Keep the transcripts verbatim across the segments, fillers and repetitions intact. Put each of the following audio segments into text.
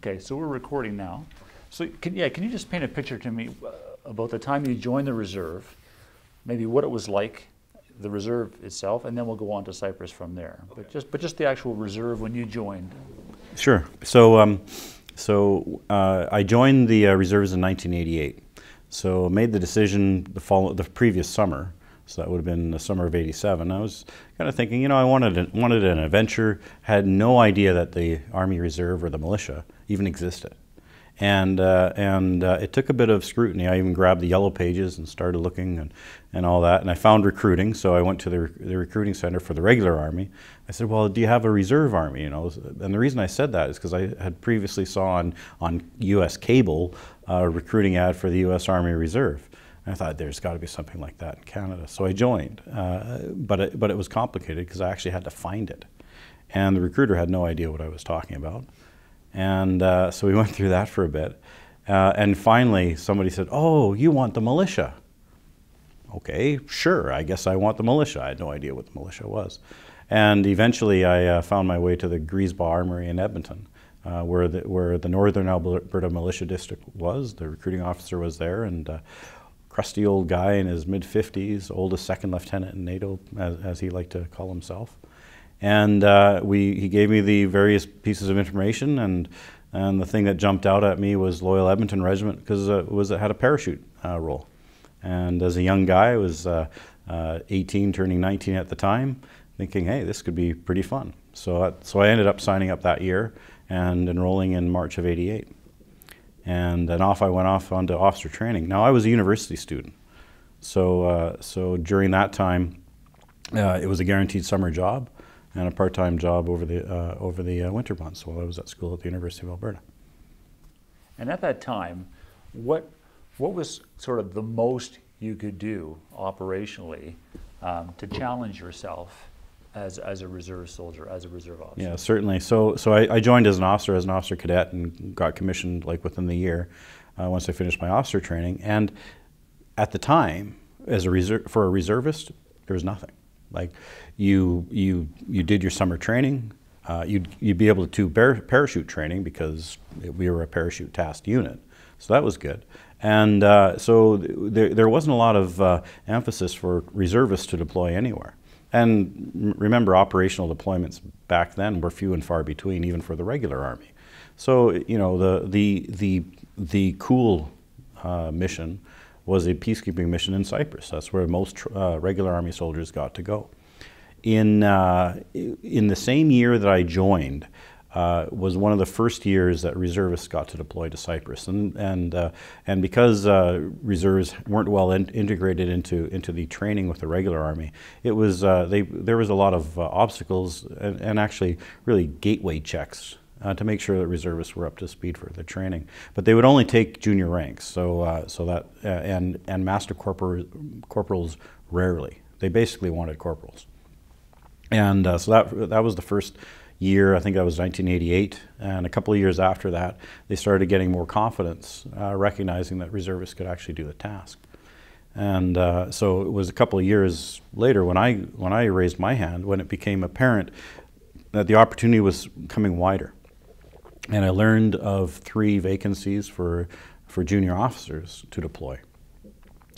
Okay, so we're recording now. So can, yeah, can you just paint a picture to me about the time you joined the reserve, maybe what it was like, the reserve itself, and then we'll go on to Cyprus from there. Okay. But just but just the actual reserve when you joined. Sure. So um, so uh, I joined the uh, reserves in nineteen eighty-eight. So made the decision the follow the previous summer. So that would have been the summer of eighty-seven. I was kind of thinking, you know, I wanted a, wanted an adventure. Had no idea that the Army Reserve or the militia even existed. And uh, and uh, it took a bit of scrutiny. I even grabbed the yellow pages and started looking and, and all that. And I found recruiting, so I went to the, rec the recruiting center for the regular army. I said, well, do you have a reserve army? You know, and the reason I said that is because I had previously saw on, on U S cable a recruiting ad for the U S Army Reserve. And I thought there's got to be something like that in Canada. So I joined, uh, but, it, but it was complicated because I actually had to find it. And the recruiter had no idea what I was talking about. And uh, so we went through that for a bit. Uh, and finally, somebody said, oh, you want the militia. Okay, sure, I guess I want the militia. I had no idea what the militia was. And eventually, I uh, found my way to the Greasebaugh Armory in Edmonton, uh, where, the, where the Northern Alberta Militia District was. The recruiting officer was there, and uh, crusty old guy in his mid fifties, oldest second lieutenant in NATO, as, as he liked to call himself. And uh, we, he gave me the various pieces of information, and, and the thing that jumped out at me was Loyal Edmonton Regiment, because uh, it, was, it had a parachute uh, role. And as a young guy, I was uh, uh, eighteen, turning nineteen at the time, thinking, hey, this could be pretty fun. So, uh, so I ended up signing up that year and enrolling in March of eighty-eight. And then off I went off onto officer training. Now, I was a university student, so, uh, so during that time, uh, it was a guaranteed summer job and a part-time job over the, uh, over the uh, winter months while I was at school at the University of Alberta. And at that time, what, what was sort of the most you could do operationally um, to challenge yourself as, as a reserve soldier, as a reserve officer? Yeah, certainly. So, so I, I joined as an officer, as an officer cadet, and got commissioned like within the year uh, once I finished my officer training. And at the time, as a reserve, for a reservist, there was nothing. Like you, you, you did your summer training. Uh, you'd you'd be able to do bar parachute training because we were a parachute tasked unit, so that was good. And uh, so th there there wasn't a lot of uh, emphasis for reservists to deploy anywhere. And remember, operational deployments back then were few and far between, even for the regular army. So you know the the the the cool uh, mission was a peacekeeping mission in Cyprus. That's where most tr uh, regular army soldiers got to go. In, uh, in the same year that I joined uh, was one of the first years that reservists got to deploy to Cyprus. And, and, uh, and because uh, reserves weren't well in integrated into, into the training with the regular army, it was, uh, they, there was a lot of uh, obstacles and, and actually really gateway checks Uh, to make sure that reservists were up to speed for their training, but they would only take junior ranks. So, uh, so that uh, and and master corpor corporals rarely. They basically wanted corporals, and uh, so that that was the first year. I think that was nineteen eighty-eight, and a couple of years after that, they started getting more confidence, uh, recognizing that reservists could actually do the task. And uh, so it was a couple of years later when I when I raised my hand when it became apparent that the opportunity was coming wider. And I learned of three vacancies for, for junior officers to deploy.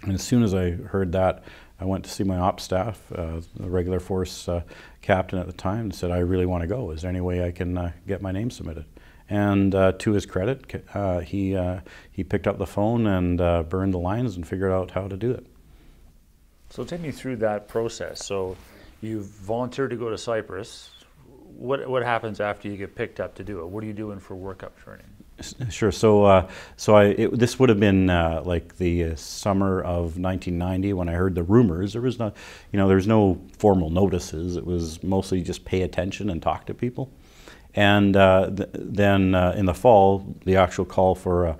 And as soon as I heard that, I went to see my ops staff, uh, the regular force uh, captain at the time, and said, I really want to go. Is there any way I can uh, get my name submitted? And uh, to his credit, uh, he, uh, he picked up the phone and uh, burned the lines and figured out how to do it. So take me through that process. So you volunteered to go to Cyprus. What, what happens after you get picked up to do it? What are you doing for workup training? Sure. So, uh, so I, it, this would have been uh, like the uh, summer of nineteen ninety when I heard the rumors. There was not, you know, there was no formal notices. It was mostly just pay attention and talk to people. And uh, th then uh, in the fall, the actual call for uh,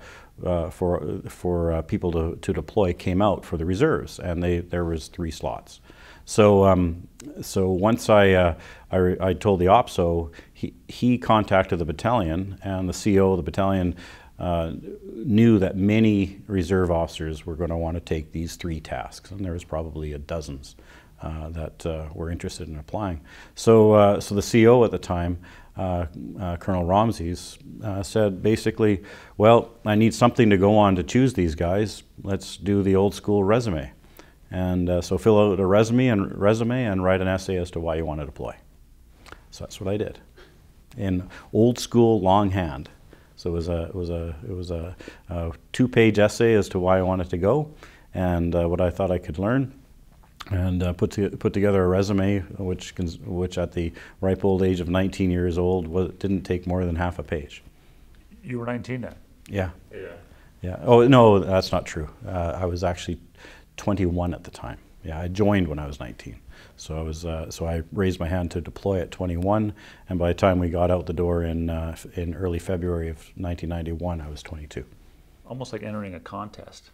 uh, for for uh, people to, to deploy came out for the reserves, and they there was three slots. So, um, so once I, uh, I, I told the O P S O, he, he contacted the battalion, and the C O of the battalion uh, knew that many reserve officers were going to want to take these three tasks, and there was probably a dozens uh, that uh, were interested in applying. So, uh, so the C O at the time uh, uh, Colonel Romsey's, uh, said basically, well, I need something to go on to choose these guys. Let's do the old school resume. And uh, so fill out a resume and, resume and write an essay as to why you want to deploy. So that's what I did, in old school longhand. So it was a, it was a, it was a, a two-page essay as to why I wanted to go and uh, what I thought I could learn, and uh, put, to, put together a resume, which, which at the ripe old age of nineteen years old was, didn't take more than half a page. You were nineteen then? Yeah. Yeah. Yeah. Oh, no, that's not true. Uh, I was actually twenty-one at the time. Yeah, I joined when I was nineteen. So I was, uh, so I raised my hand to deploy at twenty-one, and by the time we got out the door in uh, in early February of nineteen ninety-one, I was twenty-two. Almost like entering a contest.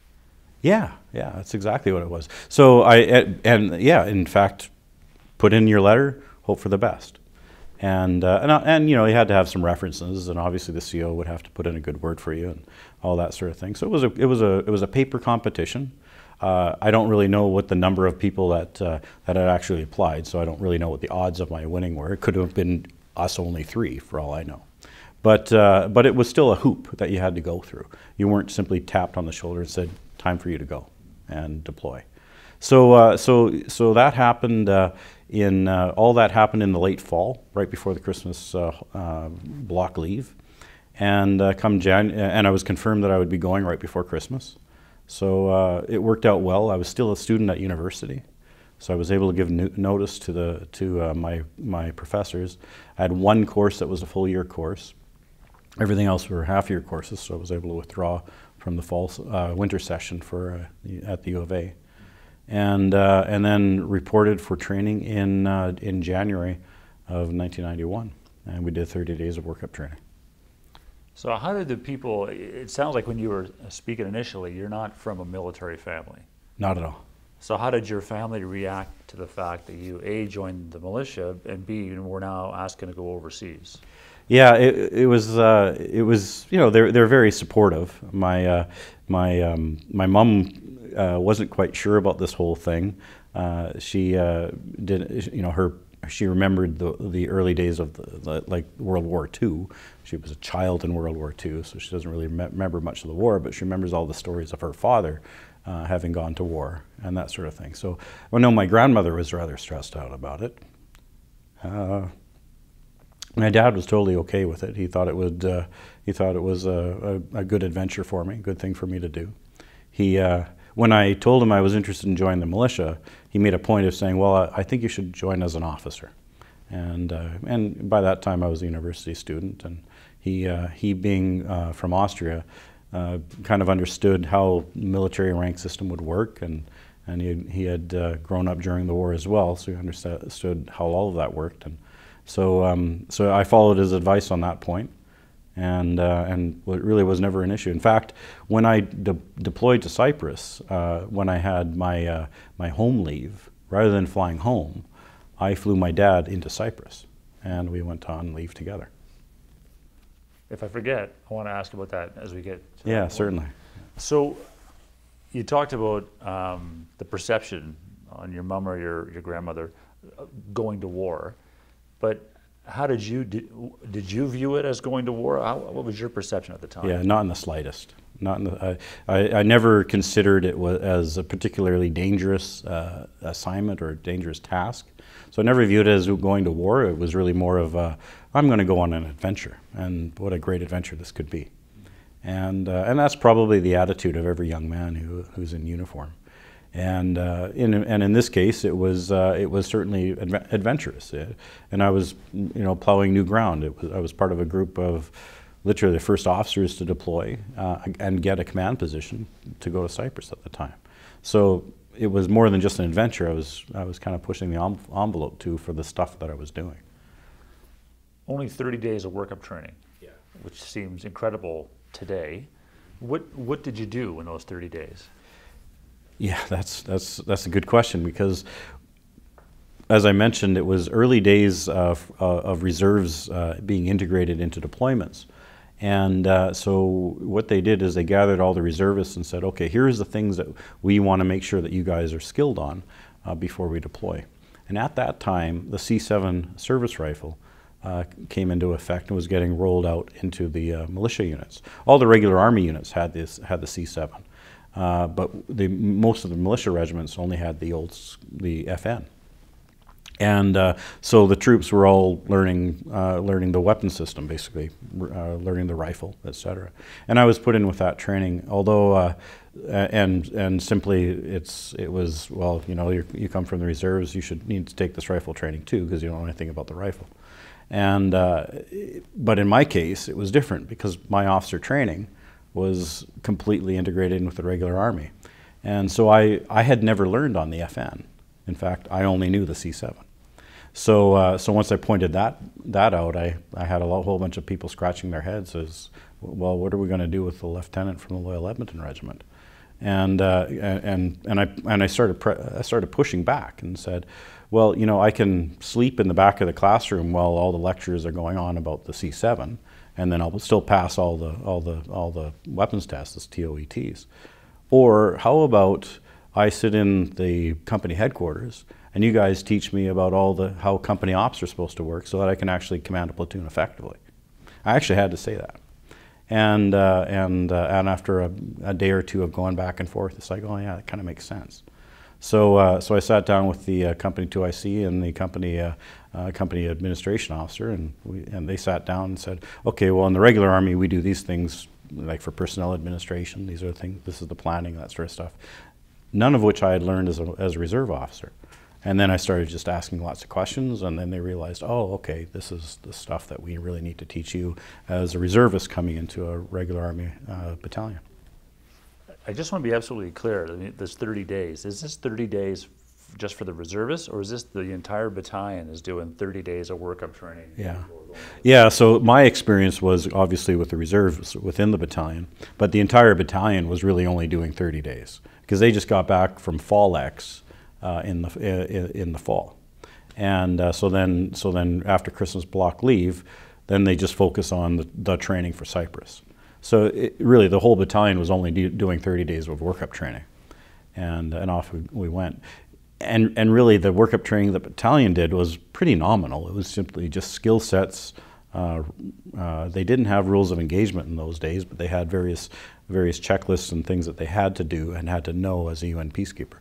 Yeah, yeah, that's exactly what it was. So I and yeah, in fact, put in your letter, hope for the best, and uh, and and you know, you had to have some references, and obviously the C O would have to put in a good word for you and all that sort of thing. So it was a it was a it was a paper competition. Uh, I don't really know what the number of people that uh, that had actually applied, so I don't really know what the odds of my winning were. It could have been us only three, for all I know. But uh, but it was still a hoop that you had to go through. You weren't simply tapped on the shoulder and said, "Time for you to go and deploy." So uh, so so that happened uh, in uh, all that happened in the late fall, right before the Christmas uh, uh, block leave, and uh, come Jan and I was confirmed that I would be going right before Christmas. So uh, it worked out well. I was still a student at university, so I was able to give no notice to the to uh, my my professors. I had one course that was a full year course. Everything else were half year courses, so I was able to withdraw from the fall uh, winter session for uh, at the U of A, and uh, and then reported for training in uh, in January of nineteen ninety-one, and we did thirty days of workup training. So how did the people, it sounds like when you were speaking initially, you're not from a military family. Not at all. So how did your family react to the fact that you, A, joined the militia, and B, were now asking to go overseas? Yeah, it, it was, uh, it was, you know, they're, they're very supportive. My, uh, my, um, my mom uh, wasn't quite sure about this whole thing. Uh, she uh, did, you know, her She remembered the the early days of the, the, like World War Two. She was a child in World War Two, so she doesn't really remember much of the war, but she remembers all the stories of her father uh, having gone to war and that sort of thing. So, well, no, my grandmother was rather stressed out about it. Uh, my dad was totally okay with it. He thought it would. Uh, he thought it was a, a, a good adventure for me, good thing for me to do. He. Uh, When I told him I was interested in joining the militia, he made a point of saying, well, I think you should join as an officer. And, uh, and by that time I was a university student, and he, uh, he being uh, from Austria, uh, kind of understood how the military rank system would work, and, and he, he had uh, grown up during the war as well, so he understood how all of that worked. And so, um, so I followed his advice on that point. And, uh, and it really was never an issue. In fact, when I de deployed to Cyprus, uh, when I had my, uh, my home leave, rather than flying home, I flew my dad into Cyprus, and we went on leave together. If I forget, I want to ask about that as we get to Yeah, certainly. So you talked about um, the perception on your mom or your, your grandmother going to war, but how did you, did, did you view it as going to war? How, what was your perception at the time? Yeah, not in the slightest. Not in the, I, I, I never considered it was as a particularly dangerous uh, assignment or dangerous task. So I never viewed it as going to war. It was really more of, a, I'm going to go on an adventure, and what a great adventure this could be. And, uh, and that's probably the attitude of every young man who, who's in uniform. And uh, in and in this case, it was uh, it was certainly adv adventurous, it, and I was you know plowing new ground. It was, I was part of a group of literally the first officers to deploy uh, and get a command position to go to Cyprus at the time. So it was more than just an adventure. I was I was kind of pushing the envelope too for the stuff that I was doing. Only thirty days of workup training, yeah, which seems incredible today. What what did you do in those thirty days? Yeah, that's that's that's a good question, because, as I mentioned, it was early days of, uh, of reserves uh, being integrated into deployments, and uh, so what they did is they gathered all the reservists and said, okay, here's the things that we want to make sure that you guys are skilled on uh, before we deploy. And at that time, the C seven service rifle uh, came into effect and was getting rolled out into the uh, militia units. All the regular army units had this had the C seven, uh, but the most of the militia regiments only had the old the F N. And uh, so the troops were all learning, uh, learning the weapon system, basically, uh, learning the rifle, et cetera. And I was put in with that training, although, uh, and and simply it's it was well, you know, you're, you come from the reserves, you should need to take this rifle training too, because you don't know anything about the rifle. And uh, but in my case, it was different because my officer training was completely integrated in with the regular army, and so I I had never learned on the F N. In fact, I only knew the C seven. So, uh, so once I pointed that that out, I, I had a whole bunch of people scratching their heads as, well, what are we going to do with the lieutenant from the Loyal Edmonton Regiment? And uh, and and I and I started pre I started pushing back and said, well, you know, I can sleep in the back of the classroom while all the lectures are going on about the C seven, and then I'll still pass all the all the all the weapons tests, the T O E Ts. Or how about I sit in the company headquarters, and you guys teach me about all the how company ops are supposed to work, so that I can actually command a platoon effectively. I actually had to say that, and uh, and uh, and after a, a day or two of going back and forth, it's like, oh yeah, that kind of makes sense. So uh, so I sat down with the uh, company two I C and the company uh, uh, company administration officer, and we and they sat down and said, okay, well in the regular army we do these things like for personnel administration, these are the things, this is the planning, that sort of stuff. None of which I had learned as a, as a reserve officer. And then I started just asking lots of questions, and then they realized, oh, okay, this is the stuff that we really need to teach you as a reservist coming into a regular Army uh, battalion. I just want to be absolutely clear, I mean, this thirty days, is this thirty days just for the reservists, or is this the entire battalion is doing thirty days of workup training? Yeah, yeah. So my experience was obviously with the reserves within the battalion, but the entire battalion was really only doing thirty days. Because they just got back from Fall X uh, in the in, in the fall, and uh, so then so then after Christmas block leave, then they just focus on the, the training for Cyprus. So it, really, the whole battalion was only do, doing thirty days of workup training, and and off we, we went. And and really, the workup training the battalion did was pretty nominal. It was simply just skill sets. Uh, uh, they didn't have rules of engagement in those days, but they had various various checklists and things that they had to do and had to know as a U N peacekeeper.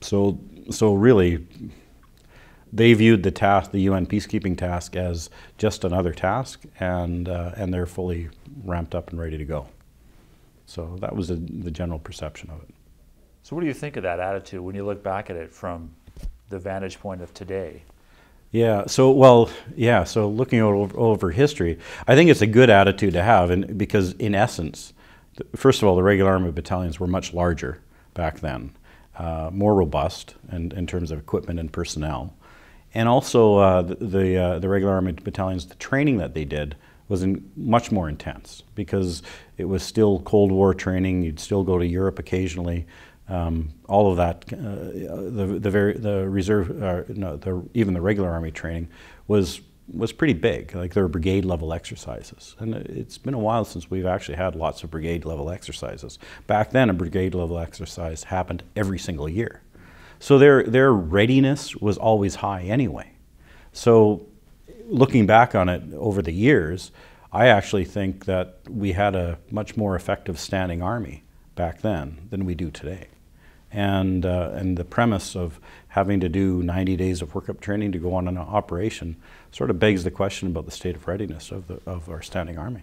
So, so really, they viewed the task, the U N peacekeeping task, as just another task, and uh, and they're fully ramped up and ready to go. So that was a, the general perception of it. So, what do you think of that attitude when you look back at it from the vantage point of today? Yeah, so, well, yeah, so looking over, over history, I think it's a good attitude to have, and because in essence, first of all, the regular army battalions were much larger back then, uh, more robust in, in terms of equipment and personnel. And also, uh, the, the, uh, the regular army battalions, the training that they did was in, much more intense, because it was still Cold War training, you'd still go to Europe occasionally. Um, all of that, uh, the the very the reserve, uh, no, the even the regular army training was was pretty big. Like there were brigade level exercises, and it's been a while since we've actually had lots of brigade level exercises. Back then, a brigade level exercise happened every single year, so their their readiness was always high anyway. So, looking back on it over the years, I actually think that we had a much more effective standing army back then than we do today. And, uh, and the premise of having to do ninety days of workup training to go on an operation sort of begs the question about the state of readiness of, the, of our standing army.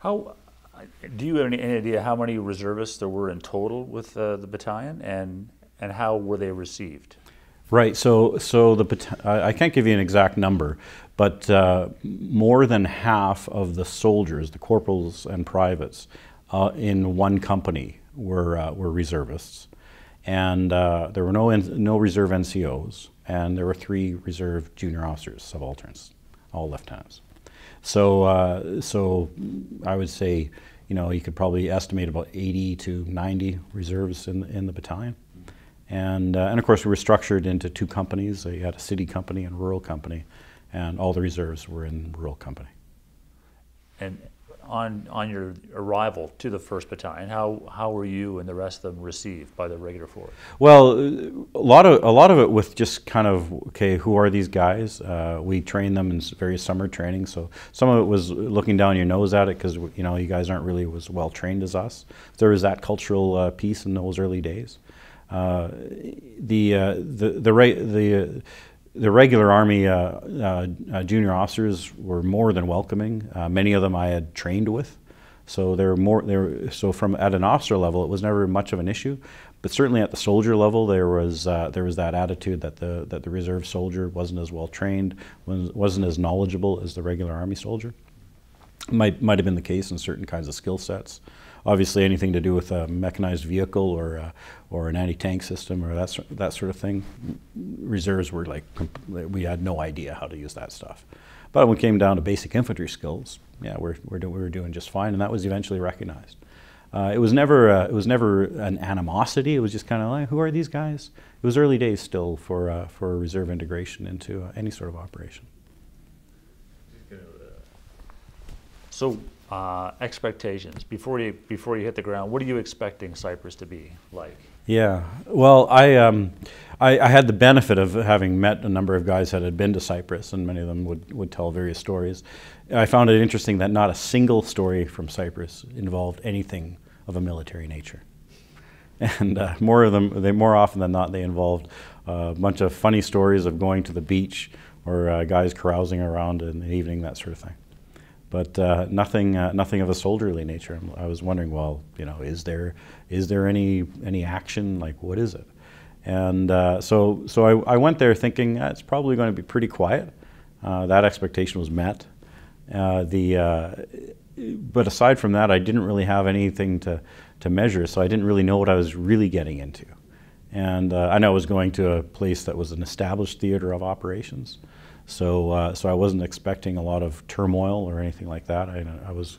How, do you have any, any idea how many reservists there were in total with uh, the battalion, and, and how were they received? Right, so, so the, I can't give you an exact number, but uh, more than half of the soldiers, the corporals and privates, Uh, in one company were uh, were reservists, and uh, there were no no reserve N C Os, and there were three reserve junior officers, subalterns, all lieutenants. So uh, so I would say, you know, you could probably estimate about eighty to ninety reserves in in the battalion, and uh, and of course we were structured into two companies. So you had a city company and a rural company, and all the reserves were in rural company. And on on your arrival to the first Battalion, how how were you and the rest of them received by the regular force? Well, a lot of a lot of it with just kind of, okay, who are these guys? Uh, we train them in various summer training, so some of it was looking down your nose at it because, you know, you guys aren't really as well trained as us. There was that cultural uh, piece in those early days. Uh, the uh, the the right the. Uh, The regular Army uh, uh, junior officers were more than welcoming. Uh, many of them I had trained with, so they're more. They were, so from at an officer level, it was never much of an issue, but certainly at the soldier level, there was uh, there was that attitude that the that the reserve soldier wasn't as well trained, wasn't as knowledgeable as the regular Army soldier. Might might have been the case in certain kinds of skill sets. Obviously, anything to do with a mechanized vehicle or uh, or an anti-tank system or that sort, that sort of thing, reserves were like, we had no idea how to use that stuff. But when it came down to basic infantry skills, yeah, we're, we're do, we were doing just fine, and that was eventually recognized. Uh, it was never uh, it was never an animosity. It was just kind of like, who are these guys? It was early days still for uh, for reserve integration into uh, any sort of operation. So. Uh, expectations before you before you hit the ground. What are you expecting Cyprus to be like? Yeah, well, I, um, I I had the benefit of having met a number of guys that had been to Cyprus, and many of them would would tell various stories. I found it interesting that not a single story from Cyprus involved anything of a military nature, and uh, more of them they more often than not they involved a bunch of funny stories of going to the beach or uh, guys carousing around in the evening, that sort of thing. But uh, nothing, uh, nothing of a soldierly nature. I was wondering, well, you know, is there, is there any, any action? Like, what is it? And uh, so, so I, I went there thinking ah, it's probably going to be pretty quiet. Uh, that expectation was met. Uh, the, uh, but aside from that, I didn't really have anything to, to measure, so I didn't really know what I was really getting into. And uh, I know I was going to a place that was an established theater of operations. So, uh, so I wasn't expecting a lot of turmoil or anything like that. I, I was,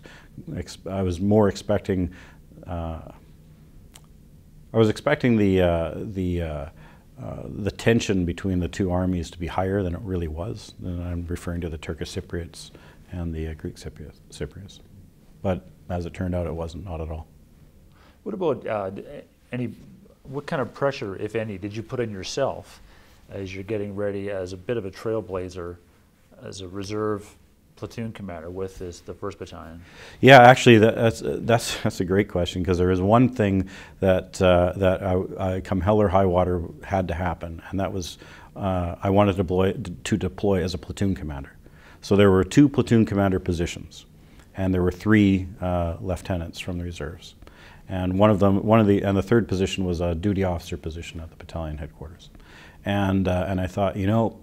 ex I was more expecting, uh, I was expecting the uh, the uh, uh, the tension between the two armies to be higher than it really was. And I'm referring to the Turkish Cypriots and the uh, Greek Cypriots, Cypriots. But as it turned out, it wasn't, not at all. What about uh, any? What kind of pressure, if any, did you put on yourself as you're getting ready as a bit of a trailblazer, as a reserve platoon commander with this, the first Battalion? Yeah, actually, that, that's, that's, that's a great question, because there is one thing that, uh, that I, I, come hell or high water, had to happen, and that was uh, I wanted to deploy, to deploy as a platoon commander. So there were two platoon commander positions, and there were three uh, lieutenants from the reserves. And one of them, one of the, and the third position was a duty officer position at the battalion headquarters. And, uh, and I thought, you know,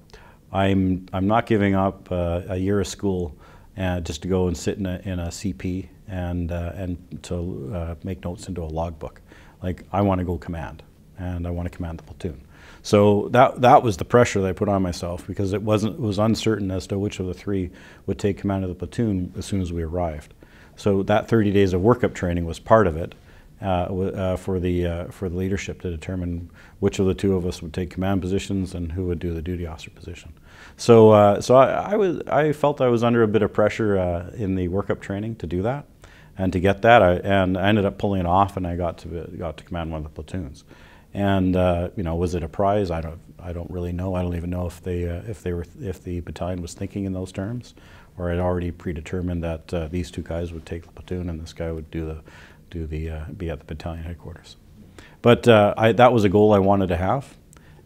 I'm, I'm not giving up uh, a year of school uh, just to go and sit in a, in a C P and, uh, and to uh, make notes into a logbook. Like, I want to go command, and I want to command the platoon. So that, that was the pressure that I put on myself, because it, wasn't, it was uncertain as to which of the three would take command of the platoon as soon as we arrived. So that thirty days of workup training was part of it. Uh, uh, for the uh, for the leadership to determine which of the two of us would take command positions and who would do the duty officer position. So uh, so I, I was I felt I was under a bit of pressure uh, in the workup training to do that, and to get that, I, and I ended up pulling it off, and I got to got to command one of the platoons. And uh, you know, was it a prize? I don't I don't really know. I don't even know if they uh, if they were if the battalion was thinking in those terms, or had already predetermined that uh, these two guys would take the platoon and this guy would do the to the, uh, be at the battalion headquarters. But uh, I, that was a goal I wanted to have,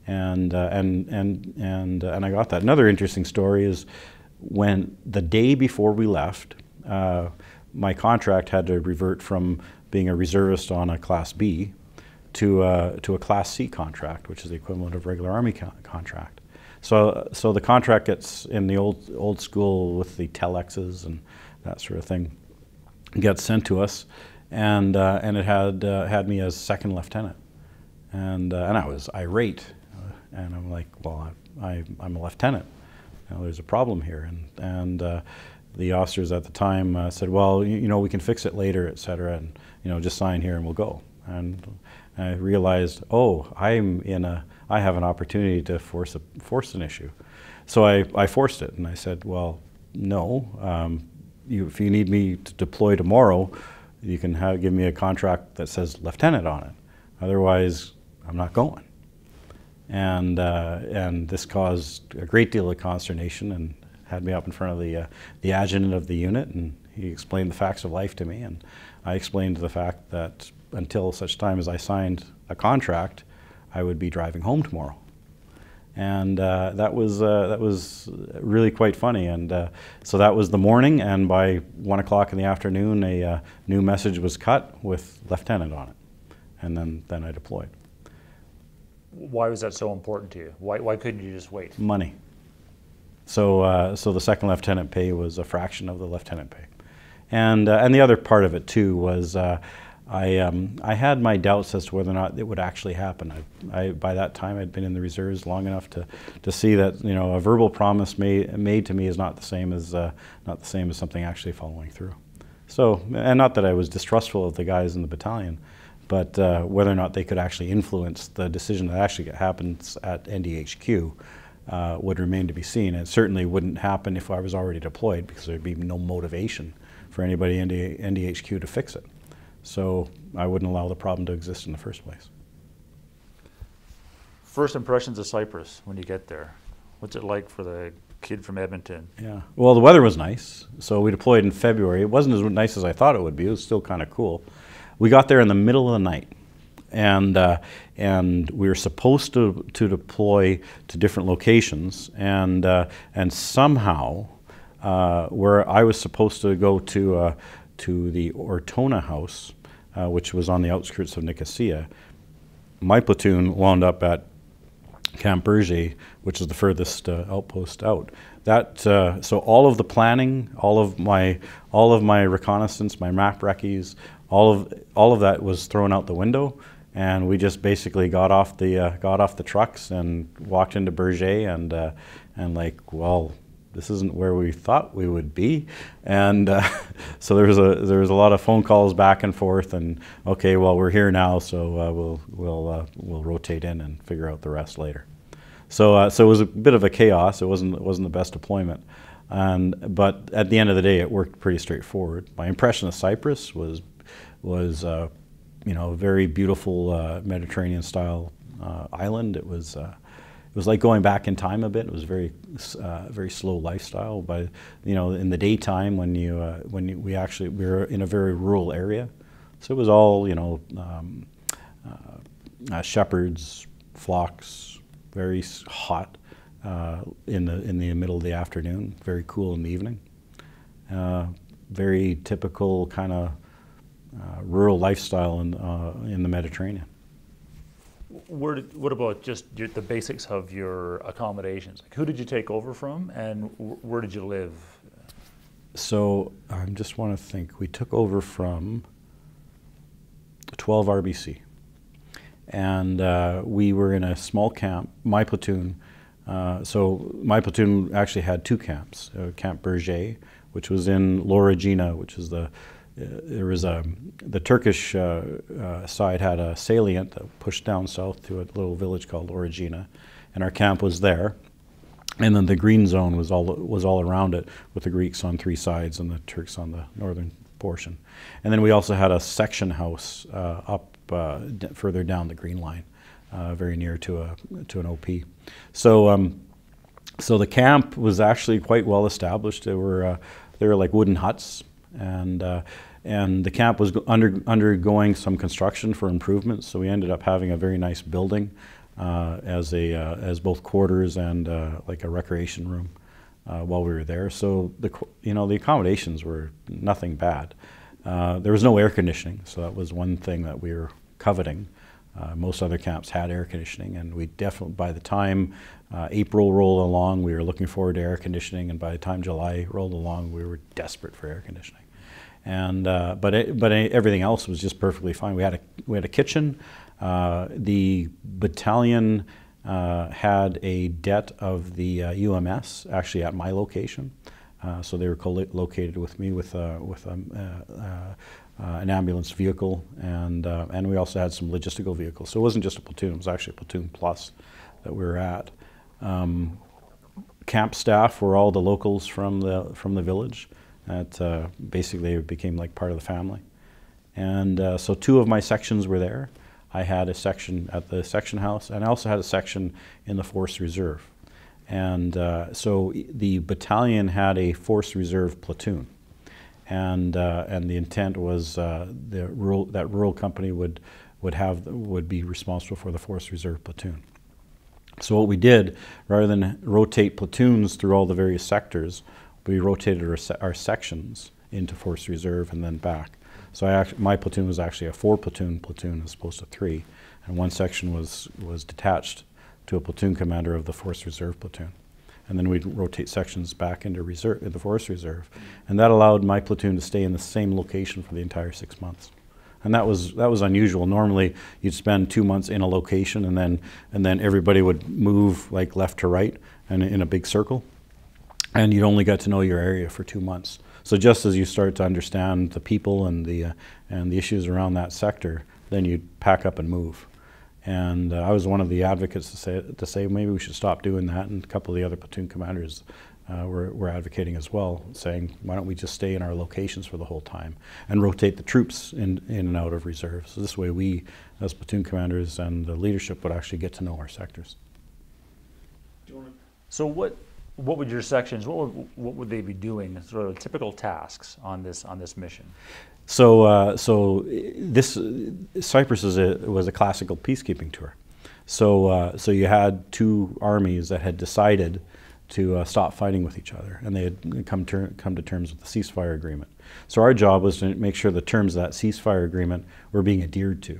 and, uh, and, and, and, uh, and I got that. Another interesting story is when the day before we left, uh, my contract had to revert from being a reservist on a Class B to, uh, to a Class C contract, which is the equivalent of regular Army co contract. So, so the contract gets in the old, old school with the telexes and that sort of thing, gets sent to us. And, uh, and it had, uh, had me as second lieutenant. And, uh, and I was irate. Uh, and I'm like, well, I, I, I'm a lieutenant. Now, there's a problem here. And, and uh, the officers at the time uh, said, well, you, you know, we can fix it later, et cetera. And, you know, just sign here and we'll go. And I realized, oh, I'm in a, I have an opportunity to force, a, force an issue. So I, I forced it. And I said, well, no. Um, you, if you need me to deploy tomorrow, you can have, give me a contract that says lieutenant on it. Otherwise, I'm not going. And, uh, and this caused a great deal of consternation, and had me up in front of the, uh, the adjutant of the unit, and he explained the facts of life to me, and I explained the fact that until such time as I signed a contract, I would be driving home tomorrow. And uh, that was uh, that was really quite funny. And uh, so that was the morning, and by one o'clock in the afternoon, a uh, new message was cut with lieutenant on it, and then then I deployed. Why was that so important to you? Why why couldn't you just wait? Money. So uh, so the second lieutenant pay was a fraction of the lieutenant pay, and uh, and the other part of it too was. Uh, I, um, I had my doubts as to whether or not it would actually happen. I, I, by that time, I'd been in the reserves long enough to, to see that, you know, a verbal promise made, made to me is not the same as uh, not the same as something actually following through. So, and not that I was distrustful of the guys in the battalion, but uh, whether or not they could actually influence the decision that actually happens at N D H Q uh, would remain to be seen. It certainly wouldn't happen if I was already deployed, because there'd be no motivation for anybody in N D H Q to fix it. So I wouldn't allow the problem to exist in the first place. First impressions of Cyprus when you get there. What's it like for the kid from Edmonton? Yeah. Well, the weather was nice. So we deployed in February. It wasn't as nice as I thought it would be. It was still kind of cool. We got there in the middle of the night. And, uh, and we were supposed to, to deploy to different locations. And, uh, and somehow, uh, where I was supposed to go to, uh, to the Ortona house, uh, which was on the outskirts of Nicosia, my platoon wound up at Camp Berger, which is the furthest uh, outpost out. That uh, so all of the planning, all of my all of my reconnaissance, my map recce's, all of all of that was thrown out the window, and we just basically got off the uh, got off the trucks and walked into Berger, and uh, and like, well, this isn't where we thought we would be, and uh, so there was a there was a lot of phone calls back and forth, and okay, well, we're here now, so uh, we'll we'll uh, we'll rotate in and figure out the rest later. So uh, so it was a bit of a chaos. It wasn't it wasn't the best deployment, and but at the end of the day, it worked pretty straightforward. My impression of Cyprus was was uh, you know, a very beautiful uh, Mediterranean style uh, island. It was. Uh, It was like going back in time a bit. It was a very, uh, very slow lifestyle. But you know, in the daytime, when you, uh, when you, we actually we were in a very rural area, so it was all, you know, um, uh, uh, shepherds, flocks, very hot uh, in the in the middle of the afternoon, very cool in the evening. Uh, very typical kind of uh, rural lifestyle in uh, in the Mediterranean. Where did, what about just your, the basics of your accommodations? Like, who did you take over from, and w where did you live? So I um, just want to think. We took over from twelve R B C, and uh, we were in a small camp. My platoon, uh, so my platoon actually had two camps: uh, Camp Berger, which was in Lauragina, which is the There was a, the Turkish uh, uh, side had a salient that pushed down south to a little village called Origina, and our camp was there. And then the green zone was all was all around it, with the Greeks on three sides and the Turks on the northern portion. And then we also had a section house uh, up uh, d further down the green line, uh, very near to a to an O P. So um, so the camp was actually quite well established. There were uh, there were like wooden huts. And uh, and the camp was under, undergoing some construction for improvements, so we ended up having a very nice building uh, as a uh, as both quarters and uh, like a recreation room uh, while we were there. So the you know the accommodations were nothing bad. Uh, there was no air conditioning, so that was one thing that we were coveting. Uh, most other camps had air conditioning, and we definitely, by the time uh, April rolled along, we were looking forward to air conditioning, and by the time July rolled along, we were desperate for air conditioning. And uh, but it, but everything else was just perfectly fine. We had a we had a kitchen. Uh, the battalion uh, had a debt of the uh, U M S actually at my location, uh, so they were co-located with me with uh, with um, uh, uh, Uh, an ambulance vehicle, and uh, and we also had some logistical vehicles. So it wasn't just a platoon; it was actually a platoon plus that we were at. Um, camp staff were all the locals from the from the village, That uh, basically became like part of the family. And uh, so two of my sections were there. I had a section at the section house, and I also had a section in the force reserve. And uh, so the battalion had a force reserve platoon. And, uh, and the intent was uh, the rural, that rural company would, would, have, would be responsible for the force reserve platoon. So what we did, rather than rotate platoons through all the various sectors, we rotated our, se our sections into force reserve and then back. So I act my platoon was actually a four platoon platoon as opposed to three, and one section was, was detached to a platoon commander of the force reserve platoon. And then we'd rotate sections back into reserve, into force reserve. And that allowed my platoon to stay in the same location for the entire six months. And that was, that was unusual. Normally you'd spend two months in a location and then, and then everybody would move like left to right and in a big circle. And you'd only got to know your area for two months. So just as you start to understand the people and the, uh, and the issues around that sector, then you'd pack up and move. And uh, I was one of the advocates to say, to say maybe we should stop doing that, and a couple of the other platoon commanders uh, were, were advocating as well, saying why don't we just stay in our locations for the whole time and rotate the troops in, in and out of reserve. So this way we, as platoon commanders and the leadership, would actually get to know our sectors. So what, what would your sections, what would, what would they be doing, sort of typical tasks on this, on this mission? So, uh, so this Cyprus is a, was a classical peacekeeping tour. So, uh, so you had two armies that had decided to uh, stop fighting with each other, and they had come to, come to terms with the ceasefire agreement. So our job was to make sure the terms of that ceasefire agreement were being adhered to.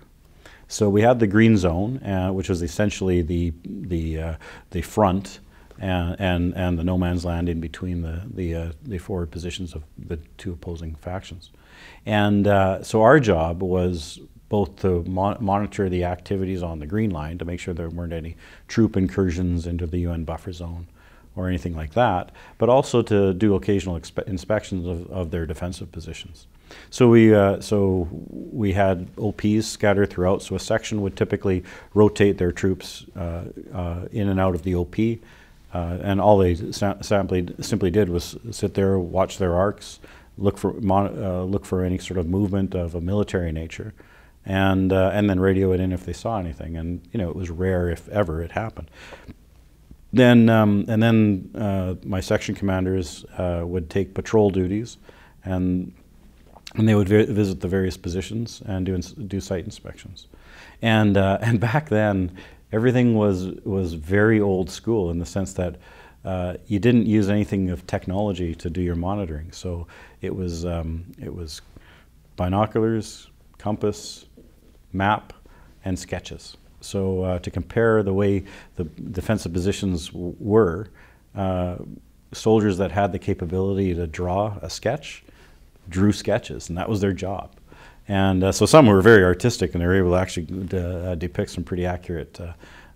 So we had the green zone, uh, which was essentially the the uh, the front. And, and, and the no man's land in between the, the, uh, the forward positions of the two opposing factions. And uh, so our job was both to mon monitor the activities on the green line to make sure there weren't any troop incursions into the U N buffer zone or anything like that, but also to do occasional inspections of, of their defensive positions. So we, uh, so we had O Ps scattered throughout, so a section would typically rotate their troops uh, uh, in and out of the O P. Uh, and all they sam simply did was sit there, watch their arcs, look for mon uh, look for any sort of movement of a military nature, and uh, and then radio it in if they saw anything. And you know, it was rare, if ever, it happened. Then um, and then uh, my section commanders uh, would take patrol duties, and and they would vi visit the various positions and do ins do site inspections. And uh, and back then, everything was, was very old school in the sense that uh, you didn't use anything of technology to do your monitoring. So it was, um, it was binoculars, compass, map, and sketches. So uh, to compare the way the defensive positions were, uh, soldiers that had the capability to draw a sketch drew sketches, and that was their job. And uh, so some were very artistic, and they were able to actually de uh, depict some pretty accurate uh,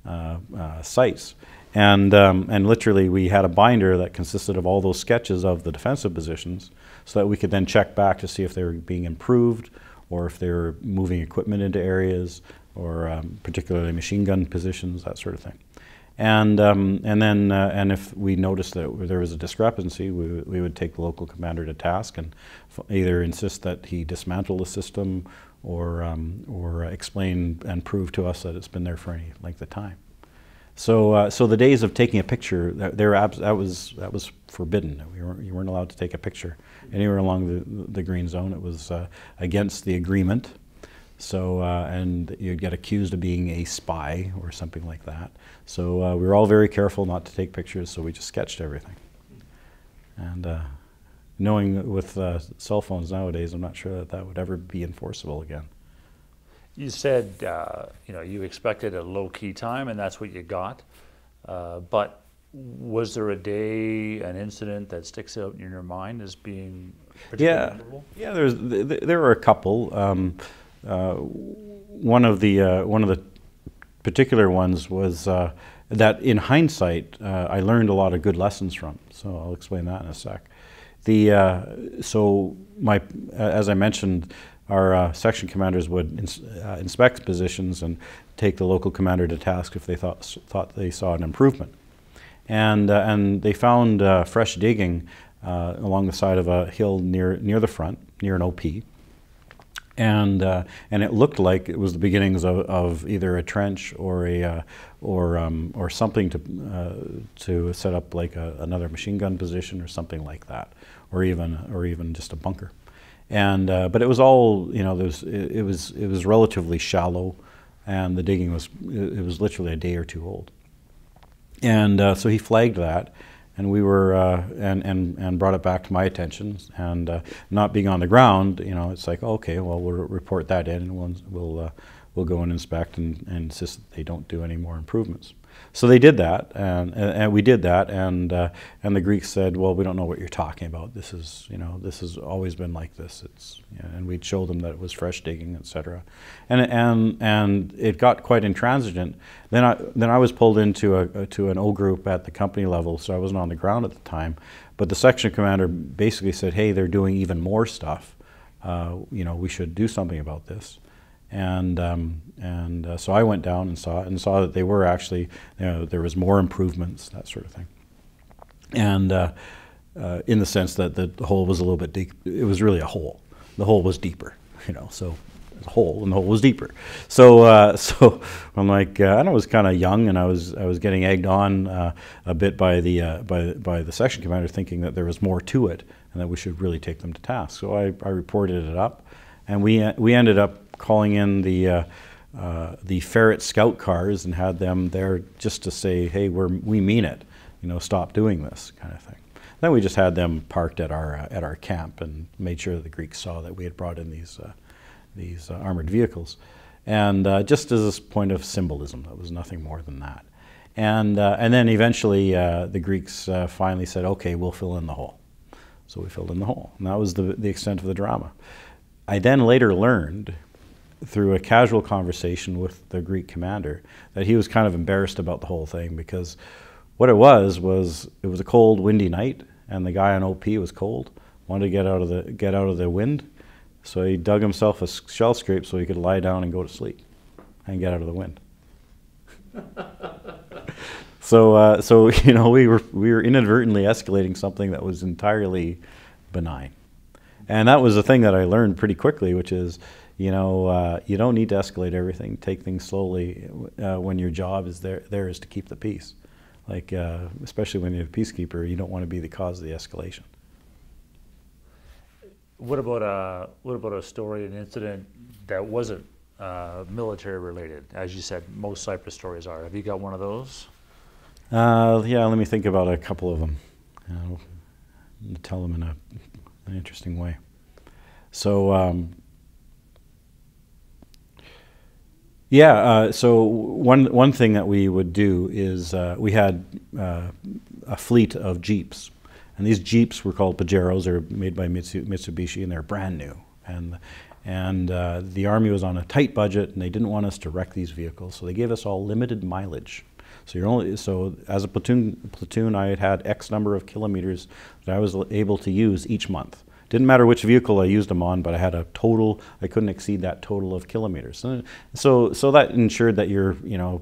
uh, uh, sites. And, um, and literally we had a binder that consisted of all those sketches of the defensive positions so that we could then check back to see if they were being improved or if they were moving equipment into areas or um, particularly machine gun positions, that sort of thing. And, um, and then uh, and if we noticed that there was a discrepancy, we, we would take the local commander to task and f either insist that he dismantle the system or, um, or explain and prove to us that it's been there for any length of time. So, uh, so the days of taking a picture, that, they were abs that, was, that was forbidden. We weren't, you weren't allowed to take a picture anywhere along the, the green zone. It was uh, against the agreement. So, uh, and you'd get accused of being a spy or something like that. So uh, we were all very careful not to take pictures, so we just sketched everything. And uh, knowing with uh, cell phones nowadays, I'm not sure that that would ever be enforceable again. You said, uh, you know, you expected a low-key time, and that's what you got. Uh, but was there a day, an incident that sticks out in your mind as being particularly memorable? Yeah, there's, th there were a couple. Um, Uh, one of the uh, one of the particular ones was uh, that, in hindsight, uh, I learned a lot of good lessons from. So I'll explain that in a sec. The uh, so my as I mentioned, our uh, section commanders would ins uh, inspect positions and take the local commander to task if they thought thought they saw an improvement, and uh, and they found uh, fresh digging uh, along the side of a hill near near the front, near an O P. And uh, and it looked like it was the beginnings of, of either a trench or a uh, or um, or something to uh, to set up like a, another machine gun position or something like that, or even or even just a bunker. And uh, but it was all, you know, there was, it, it was it was relatively shallow, and the digging was it was literally a day or two old. And uh, so he flagged that. And we were uh, and and and brought it back to my attention, and uh, not being on the ground, you know, it's like, okay, well, we'll report that in, and we'll we'll, uh, we'll go and inspect and, and insist that they don't do any more improvements. So they did that, and and we did that, and uh, and the Greeks said, well, we don't know what you're talking about. This is, you know, this has always been like this. It's, you know, and we'd show them that it was fresh digging, et cetera. And and and it got quite intransigent. Then I, then I was pulled into a, to an O group at the company level, so I wasn't on the ground at the time. But the section commander basically said, hey, they're doing even more stuff. Uh, you know, we should do something about this. And um, and uh, so I went down and saw it, and saw that they were actually, you know, there was more improvements, that sort of thing. And uh, uh, in the sense that the hole was a little bit deep. It was really a hole. The hole was deeper, you know, so. Hole and the hole was deeper. So uh, so I'm like, uh, and I was kind of young, and I was I was getting egged on uh, a bit by the uh, by by the section commander, thinking that there was more to it and that we should really take them to task. So I, I reported it up, and we we ended up calling in the uh, uh, the ferret scout cars and had them there just to say, hey, we're we mean it, you know, stop doing this kind of thing. Then we just had them parked at our uh, at our camp and made sure that the Greeks saw that we had brought in these. Uh, these uh, armored vehicles, and uh, just as a point of symbolism, that was nothing more than that. And, uh, and then eventually uh, the Greeks uh, finally said, okay, we'll fill in the hole. So we filled in the hole, and that was the, the extent of the drama. I then later learned through a casual conversation with the Greek commander that he was kind of embarrassed about the whole thing, because what it was was it was a cold, windy night, and the guy on O P was cold, wanted to get out of the, get out of the wind. So he dug himself a shell scrape so he could lie down and go to sleep and get out of the wind. so, uh, so you know, we were, we were inadvertently escalating something that was entirely benign. And that was the thing that I learned pretty quickly, which is, you know, uh, you don't need to escalate everything. Take things slowly uh, when your job is there, there is to keep the peace. Like, uh, especially when you're a peacekeeper, you don't want to be the cause of the escalation. What about a what about a story, an incident that wasn't uh, military related? As you said, most Cyprus stories are. Have you got one of those? Uh, yeah, let me think about a couple of them. I'll tell them in a, an interesting way. So, um, yeah. Uh, so one one thing that we would do is uh, we had uh, a fleet of Jeeps. And these Jeeps were called Pajeros. They're made by Mitsubishi, and they're brand new. And and uh, the Army was on a tight budget, and they didn't want us to wreck these vehicles, so they gave us all limited mileage. So you're only so as a platoon platoon, I had had X number of kilometers that I was able to use each month. Didn't matter which vehicle I used them on, but I had a total. I couldn't exceed that total of kilometers. And so so that ensured that you're you know.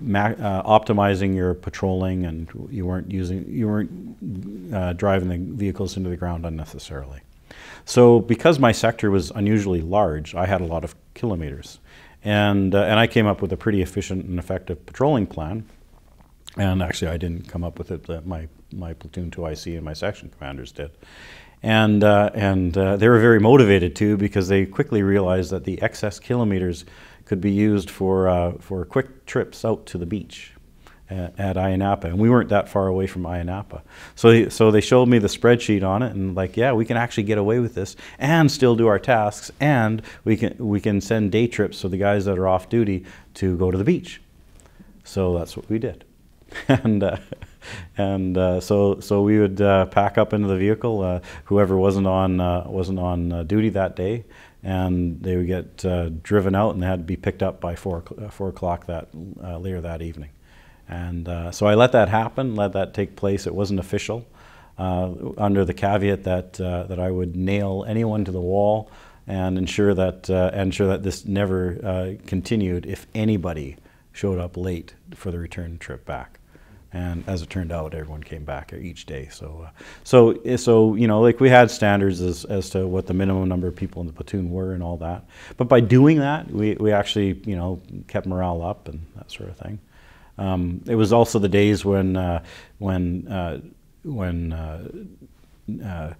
Uh, optimizing your patrolling, and you weren't using, you weren't uh, driving the vehicles into the ground unnecessarily. So, because my sector was unusually large, I had a lot of kilometers, and uh, and I came up with a pretty efficient and effective patrolling plan. And actually, I didn't come up with it; uh, my my platoon two I C and my section commanders did. And uh, and uh, they were very motivated too, because they quickly realized that the excess kilometers could be used for uh, for quick trips out to the beach at, at Ayia Napa, and we weren't that far away from Ayia Napa. So they, so they showed me the spreadsheet on it, and like, yeah, we can actually get away with this and still do our tasks, and we can we can send day trips so the guys that are off duty to go to the beach. So that's what we did, and. Uh, And uh, so, so we would uh, pack up into the vehicle. Uh, whoever wasn't on uh, wasn't on uh, duty that day, and they would get uh, driven out, and they had to be picked up by four uh, four o'clock that uh, later that evening. And uh, so I let that happen, let that take place. It wasn't official, uh, under the caveat that uh, that I would nail anyone to the wall and ensure that uh, ensure that this never uh, continued if anybody showed up late for the return trip back. And as it turned out, everyone came back each day. So, uh, so, so you know, like we had standards as, as to what the minimum number of people in the platoon were and all that. But by doing that, we, we actually, you know, kept morale up and that sort of thing. Um, it was also the days when, uh, when, uh, when uh, uh,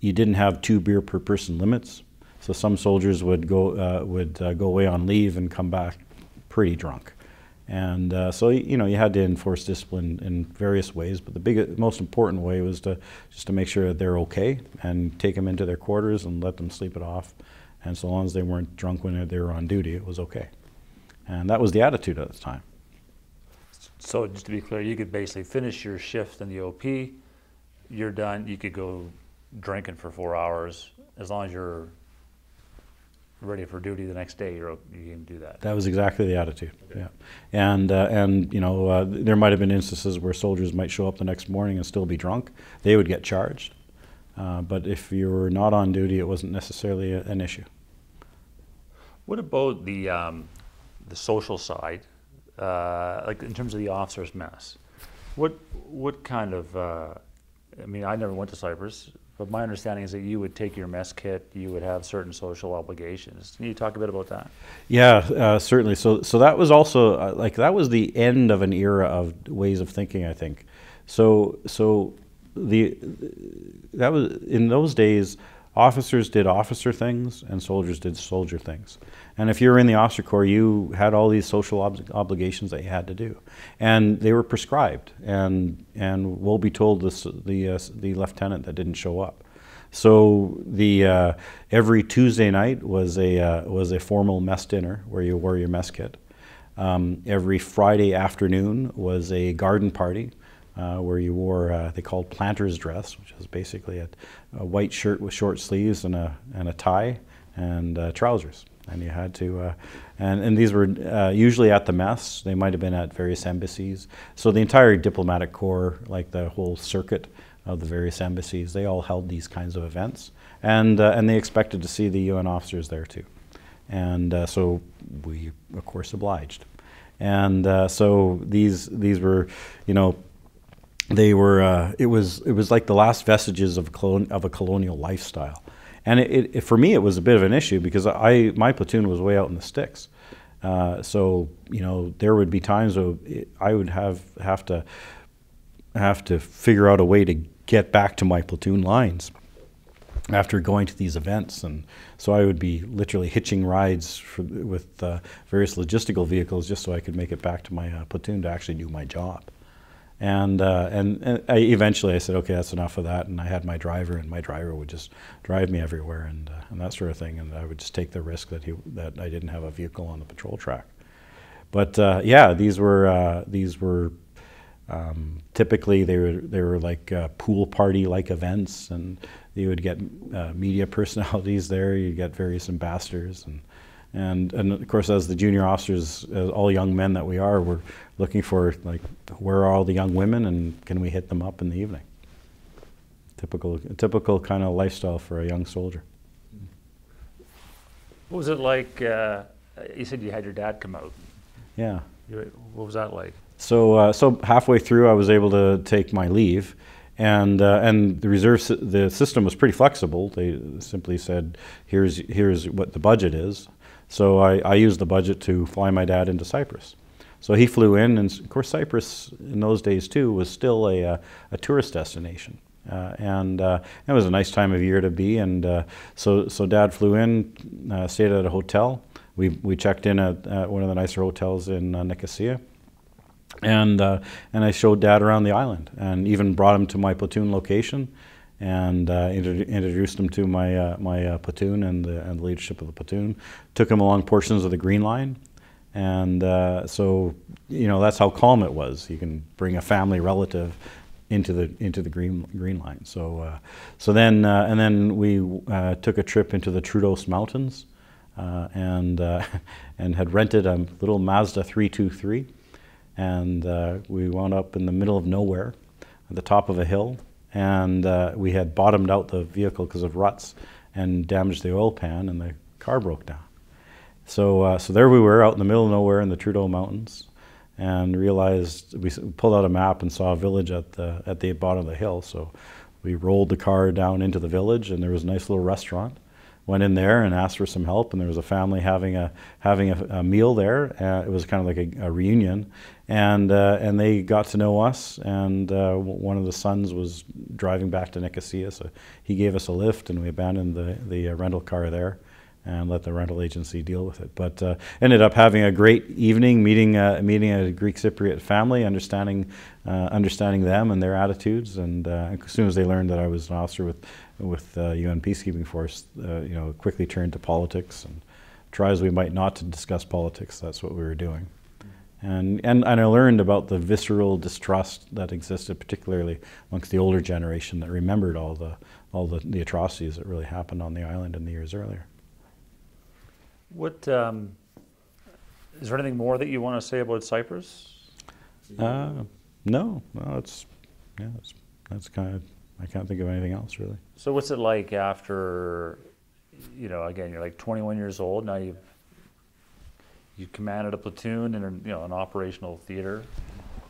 you didn't have two beer per person limits. So some soldiers would go, uh, would uh, go away on leave and come back pretty drunk. And uh, so, you know, you had to enforce discipline in various ways, but the big, most important way was to just to make sure that they're okay and take them into their quarters and let them sleep it off. And so long as they weren't drunk when they were on duty, it was okay. And that was the attitude at the time. So just to be clear, you could basically finish your shift in the O P, you're done, you could go drinking for four hours, as long as you're ready for duty the next day, you're, you can do that. That was exactly the attitude, okay. Yeah. And, uh, and you know, uh, there might have been instances where soldiers might show up the next morning and still be drunk. They would get charged. Uh, but if you were not on duty, it wasn't necessarily a, an issue. What about the, um, the social side, uh, like in terms of the officer's mess? What, what kind of, uh, I mean, I never went to Cyprus, but my understanding is that you would take your mess kit, you would have certain social obligations. Can you talk a bit about that? Yeah, uh, certainly. So, so that was also, uh, like, that was the end of an era of ways of thinking, I think. So, so the, that was, in those days, officers did officer things and soldiers did soldier things. And if you were in the officer corps, you had all these social ob obligations that you had to do. And they were prescribed, and, and woe be told this, the, uh, the lieutenant that didn't show up. So the, uh, every Tuesday night was a, uh, was a formal mess dinner where you wore your mess kit. Um, every Friday afternoon was a garden party. Uh, where you wore, uh, they called planter's dress, which is basically a, a white shirt with short sleeves and a, and a tie and uh, trousers. And you had to, uh, and, and these were uh, usually at the mess. They might have been at various embassies. So the entire diplomatic corps, like the whole circuit of the various embassies, they all held these kinds of events. And, uh, and they expected to see the U N officers there too. And uh, so we, of course, obliged. And uh, so these, these were, you know, They were. Uh, it was. It was like the last vestiges of colon, of a colonial lifestyle, and it, it, it, for me, it was a bit of an issue because I my platoon was way out in the sticks, uh, so you know there would be times where it, I would have have to have to figure out a way to get back to my platoon lines after going to these events, and so I would be literally hitching rides for, with uh, various logistical vehicles just so I could make it back to my uh, platoon to actually do my job. And, uh, and and I eventually I said, okay, that's enough of that, and I had my driver, and my driver would just drive me everywhere and, uh, and that sort of thing, and I would just take the risk that he that I didn't have a vehicle on the patrol track. But uh, yeah, these were uh, these were um, typically they were they were like uh, pool party like events, and you would get uh, media personalities there, you get various ambassadors and. And, and of course, as the junior officers, as all young men that we are, we're looking for, like, where are all the young women and can we hit them up in the evening? Typical, typical kind of lifestyle for a young soldier. What was it like, uh, you said you had your dad come out. Yeah. What was that like? So, uh, so halfway through, I was able to take my leave. And uh, and the reserve the system was pretty flexible. They simply said, here's here's what the budget is. So I, I used the budget to fly my dad into Cyprus. So he flew in, and of course Cyprus in those days too was still a a, a tourist destination, uh, and uh, it was a nice time of year to be. And uh, so so dad flew in, uh, stayed at a hotel. We we checked in at, at one of the nicer hotels in uh, Nicosia. And, uh, and I showed Dad around the island and even brought him to my platoon location and uh, introduced him to my, uh, my uh, platoon and the, and the leadership of the platoon. Took him along portions of the Green Line. And uh, so, you know, that's how calm it was. You can bring a family relative into the, into the green, green Line. So, uh, so then, uh, and then we uh, took a trip into the Trudeau Mountains uh, and, uh, and had rented a little Mazda three two three. And uh, we wound up in the middle of nowhere, at the top of a hill, and uh, we had bottomed out the vehicle because of ruts and damaged the oil pan, and the car broke down. So, uh, so there we were, out in the middle of nowhere in the Trudeau Mountains, and realized, we pulled out a map and saw a village at the, at the bottom of the hill. So we rolled the car down into the village, and there was a nice little restaurant. Went in there and asked for some help, and there was a family having a having a, a meal there. Uh, it was kind of like a, a reunion, and uh, and they got to know us. And uh, one of the sons was driving back to Nicosia, so he gave us a lift, and we abandoned the the uh, rental car there, and let the rental agency deal with it. But uh, ended up having a great evening, meeting uh, meeting a Greek Cypriot family, understanding uh, understanding them and their attitudes. And uh, as soon as they learned that I was an officer with with the uh, U N Peacekeeping Force, uh, you know, quickly turned to politics, and try as we might not to discuss politics, that's what we were doing. And, and, and I learned about the visceral distrust that existed, particularly amongst the older generation that remembered all the, all the, the atrocities that really happened on the island in the years earlier. What, um, is there anything more that you want to say about Cyprus? Uh, no, no, it's, yeah, it's, that's kind of, I can't think of anything else, really. So what's it like after, you know, again, you're like twenty-one years old, now you've you commanded a platoon in a, you know, an operational theater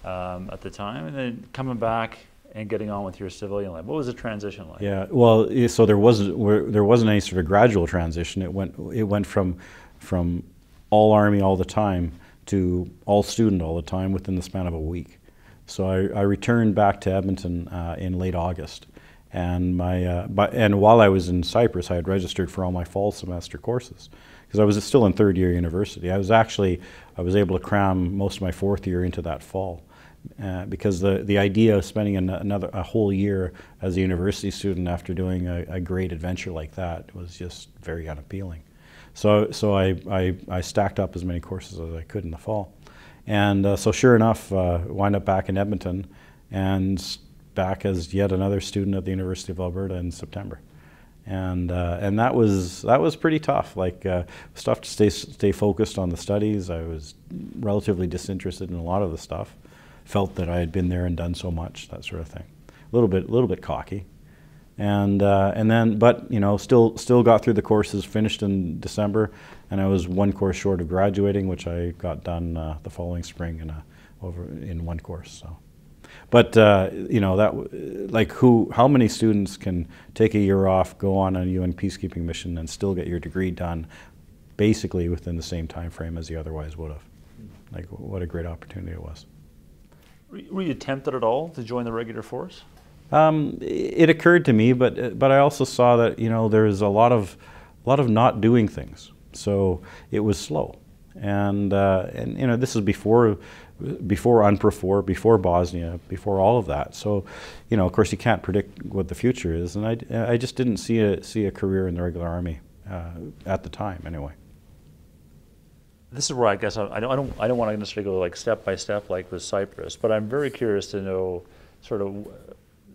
um, at the time, and then coming back and getting on with your civilian life. What was the transition like? Yeah, well, so there wasn't, there wasn't any sort of gradual transition. It went, it went from, from all Army all the time to all student all the time within the span of a week. So I, I returned back to Edmonton uh, in late August, and my uh, by, and while I was in Cyprus, I had registered for all my fall semester courses because I was still in third year university. I was actually I was able to cram most of my fourth year into that fall uh, because the the idea of spending an, another a whole year as a university student after doing a, a great adventure like that was just very unappealing. So so I I, I stacked up as many courses as I could in the fall. And uh, so sure enough, uh, wind up back in Edmonton and back as yet another student at the University of Alberta in September. And, uh, and that was, that was pretty tough. Like, uh, it was tough to stay, stay focused on the studies. I was relatively disinterested in a lot of the stuff. Felt that I had been there and done so much, that sort of thing. A little bit, a little bit cocky. And, uh, and then, but, you know, still, still got through the courses, finished in December, and I was one course short of graduating, which I got done uh, the following spring in, a, over, in one course, so. But, uh, you know, that, like who, how many students can take a year off, go on a U N peacekeeping mission, and still get your degree done basically within the same time frame as you otherwise would have? Like, what a great opportunity it was. Were you tempted at all to join the regular force? Um, it occurred to me, but but I also saw that, you know, there is a lot of a lot of not doing things, so it was slow, and uh, and you know, this is before before UNPRAFOR, before Bosnia, before all of that. So, you know, of course, you can't predict what the future is, and I I just didn't see a see a career in the regular army uh, at the time, anyway. This is where I guess I, I don't I don't I don't want to necessarily go like step by step like with Cyprus, but I'm very curious to know sort of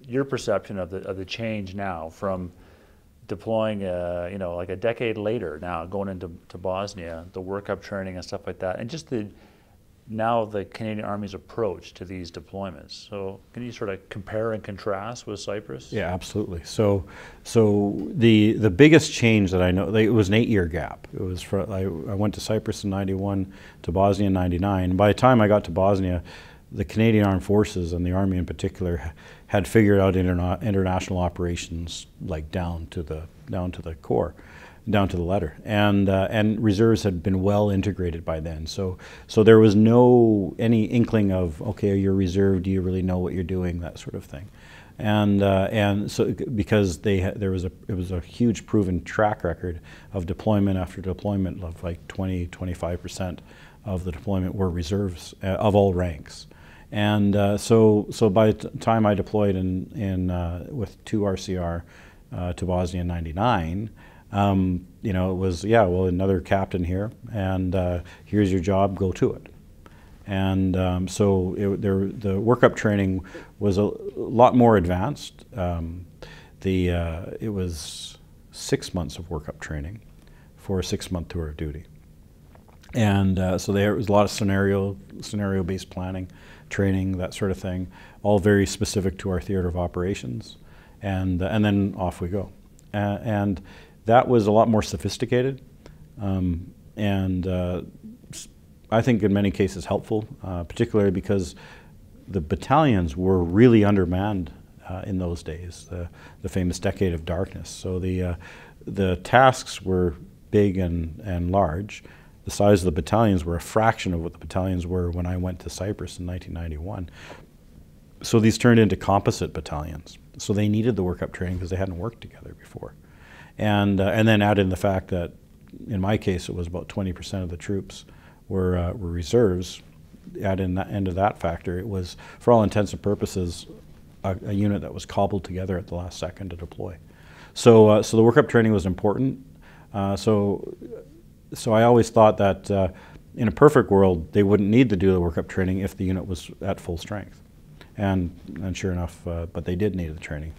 your perception of the, of the change now from deploying, uh, you know, like a decade later now, going into to Bosnia, the workup training and stuff like that, and just the, now the Canadian Army's approach to these deployments. So can you sort of compare and contrast with Cyprus? Yeah, absolutely. So so the the biggest change that I know, it was an eight-year gap. It was for, I, I went to Cyprus in ninety-one, to Bosnia in ninety-nine. By the time I got to Bosnia, the Canadian Armed Forces, and the Army in particular, had figured out interna international operations like down to the down to the core, down to the letter, and uh, and reserves had been well integrated by then. So so there was no any inkling of, okay, you're reserve, do you really know what you're doing, that sort of thing, and uh, and so because they ha there was a it was a huge proven track record of deployment after deployment of like twenty, twenty-five percent of the deployment were reserves uh, of all ranks. And uh, so, so by the time I deployed in, in uh, with two R C R uh, to Bosnia in ninety-nine, um, you know, it was, yeah, well, another captain here, and uh, here's your job, go to it. And um, so it, there, the workup training was a lot more advanced. Um, the, uh, it was six months of workup training for a six-month tour of duty. And uh, so there was a lot of scenario, scenario-based planning, training, that sort of thing, all very specific to our theater of operations, and uh, and then off we go. Uh, and that was a lot more sophisticated, um, and uh, I think in many cases helpful, uh, particularly because the battalions were really undermanned uh, in those days, the, the famous decade of darkness. So the, uh, the tasks were big and, and large. The size of the battalions were a fraction of what the battalions were when I went to Cyprus in nineteen ninety-one. So these turned into composite battalions. So they needed the workup training because they hadn't worked together before. And, uh, and then add in the fact that, in my case, it was about twenty percent of the troops were, uh, were reserves. Add in that end of that factor, it was, for all intents and purposes, a, a unit that was cobbled together at the last second to deploy. So, uh, so the workup training was important. Uh, so, so I always thought that uh, in a perfect world, they wouldn't need to do the workup training if the unit was at full strength. And, and sure enough, uh, but they did need the training.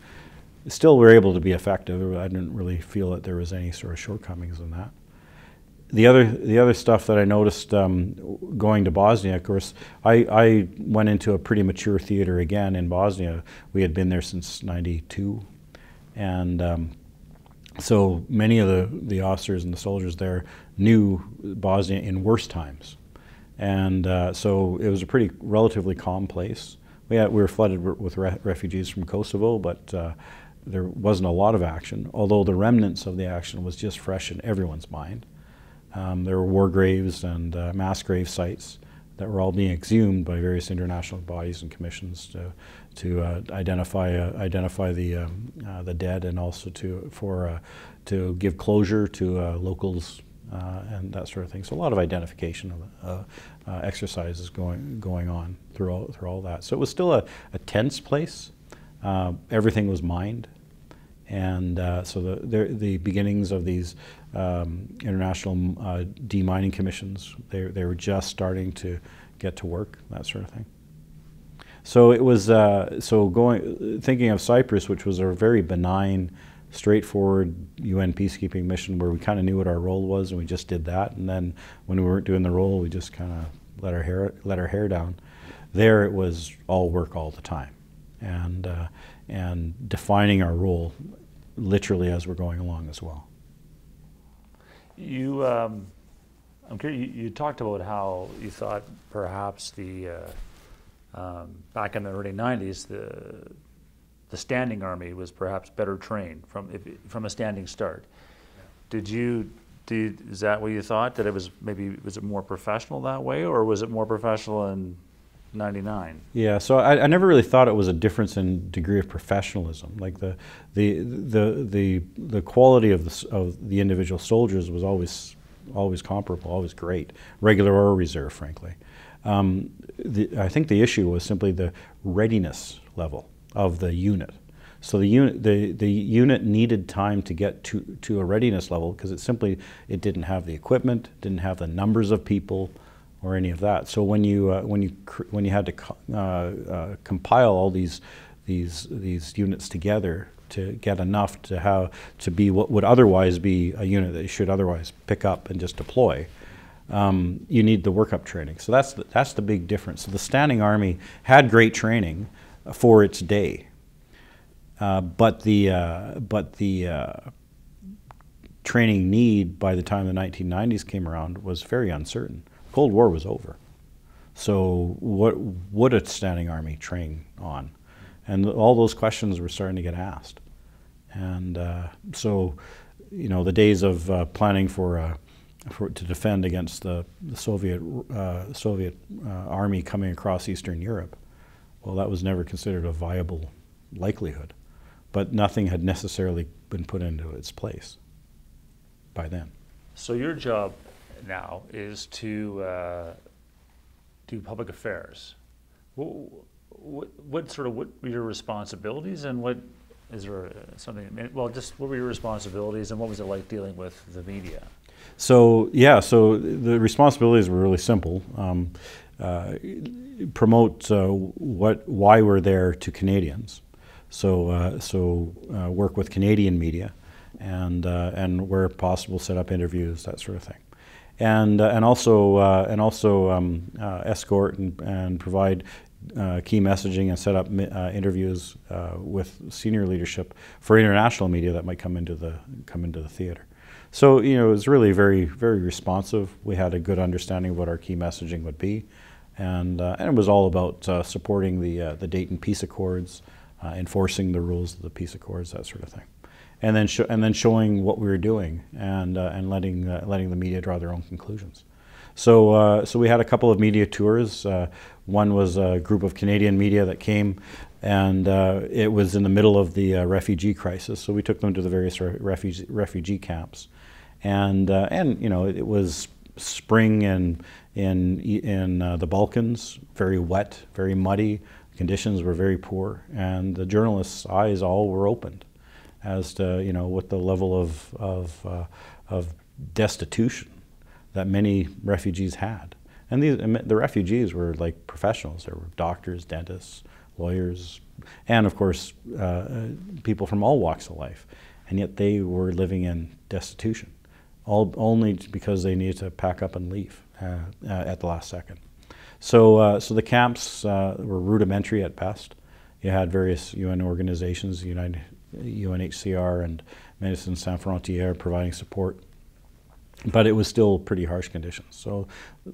Still were able to be effective. I didn't really feel that there was any sort of shortcomings in that. The other, the other stuff that I noticed um, going to Bosnia, of course, I, I went into a pretty mature theater again in Bosnia. We had been there since ninety-two. And um, so many of the, the officers and the soldiers there knew Bosnia in worse times. And uh, so it was a pretty relatively calm place. We, had, we were flooded with re refugees from Kosovo, but uh, there wasn't a lot of action, although the remnants of the action was just fresh in everyone's mind. Um, there were war graves and uh, mass grave sites that were all being exhumed by various international bodies and commissions to, to uh, identify uh, identify the um, uh, the dead, and also to for uh, to give closure to uh, locals uh, and that sort of thing. So a lot of identification uh, uh, exercises going going on through all, through all that. So it was still a, a tense place. Uh, everything was mined. And uh, so the, the, the beginnings of these um, international uh, demining commissions, they, they were just starting to get to work, that sort of thing. So it was, uh, so going, thinking of Cyprus, which was a very benign, straightforward U N peacekeeping mission where we kind of knew what our role was and we just did that. And then when we weren't doing the role, we just kind of let our hair, let our hair down. There it was all work all the time. And, uh, and defining our role literally as we're going along as well. You, um, I'm curious, you, you talked about how you thought perhaps the, uh, um, back in the early nineties, the, the standing army was perhaps better trained from, if, from a standing start. Did you, did, is that what you thought? That it was maybe, was it more professional that way, or was it more professional in ninety-nine. Yeah, so I, I never really thought it was a difference in degree of professionalism. Like the the the the the quality of the of the individual soldiers was always always comparable, always great, regular or reserve, frankly. Um, the, I think the issue was simply the readiness level of the unit. So the unit the the unit needed time to get to to a readiness level because it simply it didn't have the equipment, didn't have the numbers of people, or any of that. So when you uh, when you cr when you had to co uh, uh, compile all these these these units together to get enough to have to be what would otherwise be a unit that you should otherwise pick up and just deploy, um, you need the workup training. So that's the, that's the big difference. So the standing army had great training for its day, uh, but the uh, but the uh, training need by the time the nineteen nineties came around was very uncertain. Cold War was over, so what would a standing army train on? And all those questions were starting to get asked. And uh, so, you know, the days of uh, planning for, uh, for to defend against the, the Soviet uh, Soviet uh, army coming across Eastern Europe, well, that was never considered a viable likelihood. But nothing had necessarily been put into its place by then. So your job now is to uh, do public affairs. What, what, what sort of what were your responsibilities, and what is there something? Well, just what were your responsibilities, and what was it like dealing with the media? So yeah, so the responsibilities were really simple: um, uh, promote uh, what why we're there to Canadians. So uh, so uh, work with Canadian media, and uh, and where possible, set up interviews, that sort of thing. And, uh, and also, uh, and also um, uh, escort and, and provide uh, key messaging and set up uh, interviews uh, with senior leadership for international media that might come into the, come into the theater. So, you know, it was really very, very responsive. We had a good understanding of what our key messaging would be. And, uh, and it was all about uh, supporting the, uh, the Dayton Peace Accords, uh, enforcing the rules of the Peace Accords, that sort of thing. And then, and then showing what we were doing, and, uh, and letting, uh, letting the media draw their own conclusions. So, uh, so we had a couple of media tours. Uh, one was a group of Canadian media that came, and uh, it was in the middle of the uh, refugee crisis. So we took them to the various re refugee, refugee camps. And, uh, and you know, it, it was spring in, in, in uh, the Balkans, very wet, very muddy. Conditions were very poor, and the journalists' eyes all were opened as to, you know, what the level of, of, uh, of destitution that many refugees had. And these, the refugees were like professionals. There were doctors, dentists, lawyers, and of course, uh, people from all walks of life. And yet they were living in destitution, all, only because they needed to pack up and leave uh, uh, at the last second. So, uh, so the camps uh, were rudimentary at best. You had various U N organizations, United, U N H C R and Médecins Sans Frontières, providing support. But it was still pretty harsh conditions. So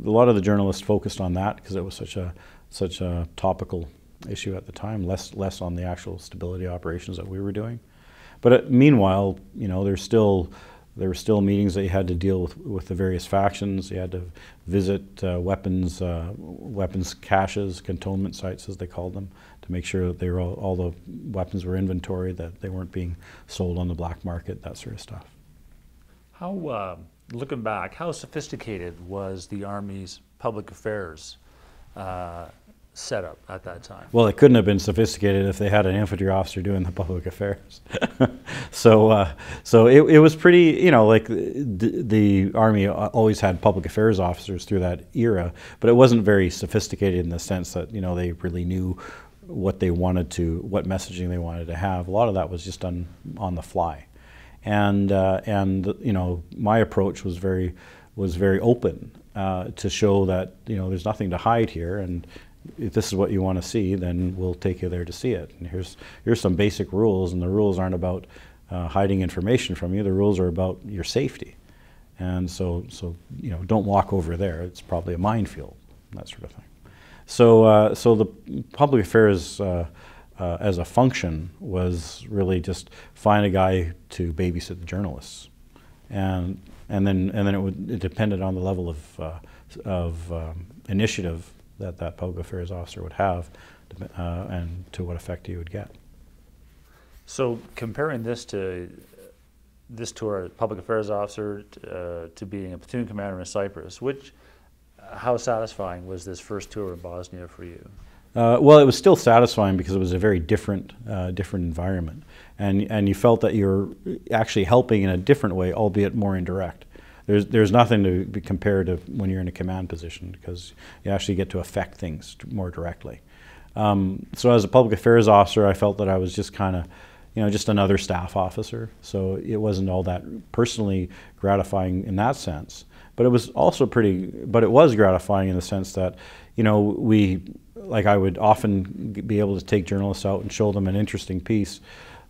a lot of the journalists focused on that because it was such a, such a topical issue at the time, less, less on the actual stability operations that we were doing. But it, meanwhile, you know, there's still, there were still meetings that you had to deal with, with the various factions. You had to visit uh, weapons, uh, weapons caches, cantonment sites as they called them, to make sure that they were all, all the weapons were inventoried, that they weren't being sold on the black market, that sort of stuff. How, uh, looking back, how sophisticated was the Army's public affairs uh, set up at that time? Well, it couldn't have been sophisticated if they had an infantry officer doing the public affairs. so uh, so it, it was pretty, you know, like the, the Army always had public affairs officers through that era, but it wasn't very sophisticated in the sense that, you know, they really knew what they wanted to, what messaging they wanted to have. A lot of that was just done on the fly. And, uh, and you know, my approach was very, was very open uh, to show that, you know, there's nothing to hide here, and if this is what you want to see, then we'll take you there to see it. And here's, here's some basic rules, and the rules aren't about uh, hiding information from you. The rules are about your safety. And so, so, you know, don't walk over there. It's probably a minefield, that sort of thing. So, uh, so the public affairs uh, uh, as a function was really just find a guy to babysit the journalists. And, and, then, and then it, would, it depended on the level of, uh, of um, initiative that that public affairs officer would have uh, and to what effect he would get. So comparing this to this to our public affairs officer to, uh, to being a platoon commander in Cyprus, which, how satisfying was this first tour in Bosnia for you? Uh, well, it was still satisfying because it was a very different, uh, different environment. And, and you felt that you're actually helping in a different way, albeit more indirect. There's, there's nothing to be compared to when you're in a command position because you actually get to affect things more directly. Um, so as a public affairs officer, I felt that I was just kind of, you know, just another staff officer. So it wasn't all that personally gratifying in that sense. But it was also pretty, but it was gratifying in the sense that, you know, we, like I would often be able to take journalists out and show them an interesting piece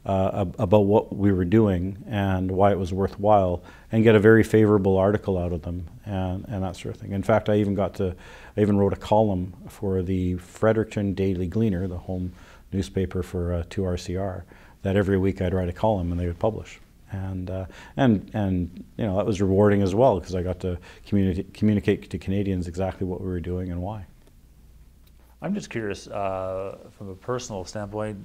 Uh, about what we were doing and why it was worthwhile, and get a very favorable article out of them and, and that sort of thing. In fact, I even got to, I even wrote a column for the Fredericton Daily Gleaner, the home newspaper for uh, two R C R, that every week I'd write a column and they would publish. And, uh, and, and you know, that was rewarding as well because I got to communi- communicate to Canadians exactly what we were doing and why. I'm just curious, uh, from a personal standpoint,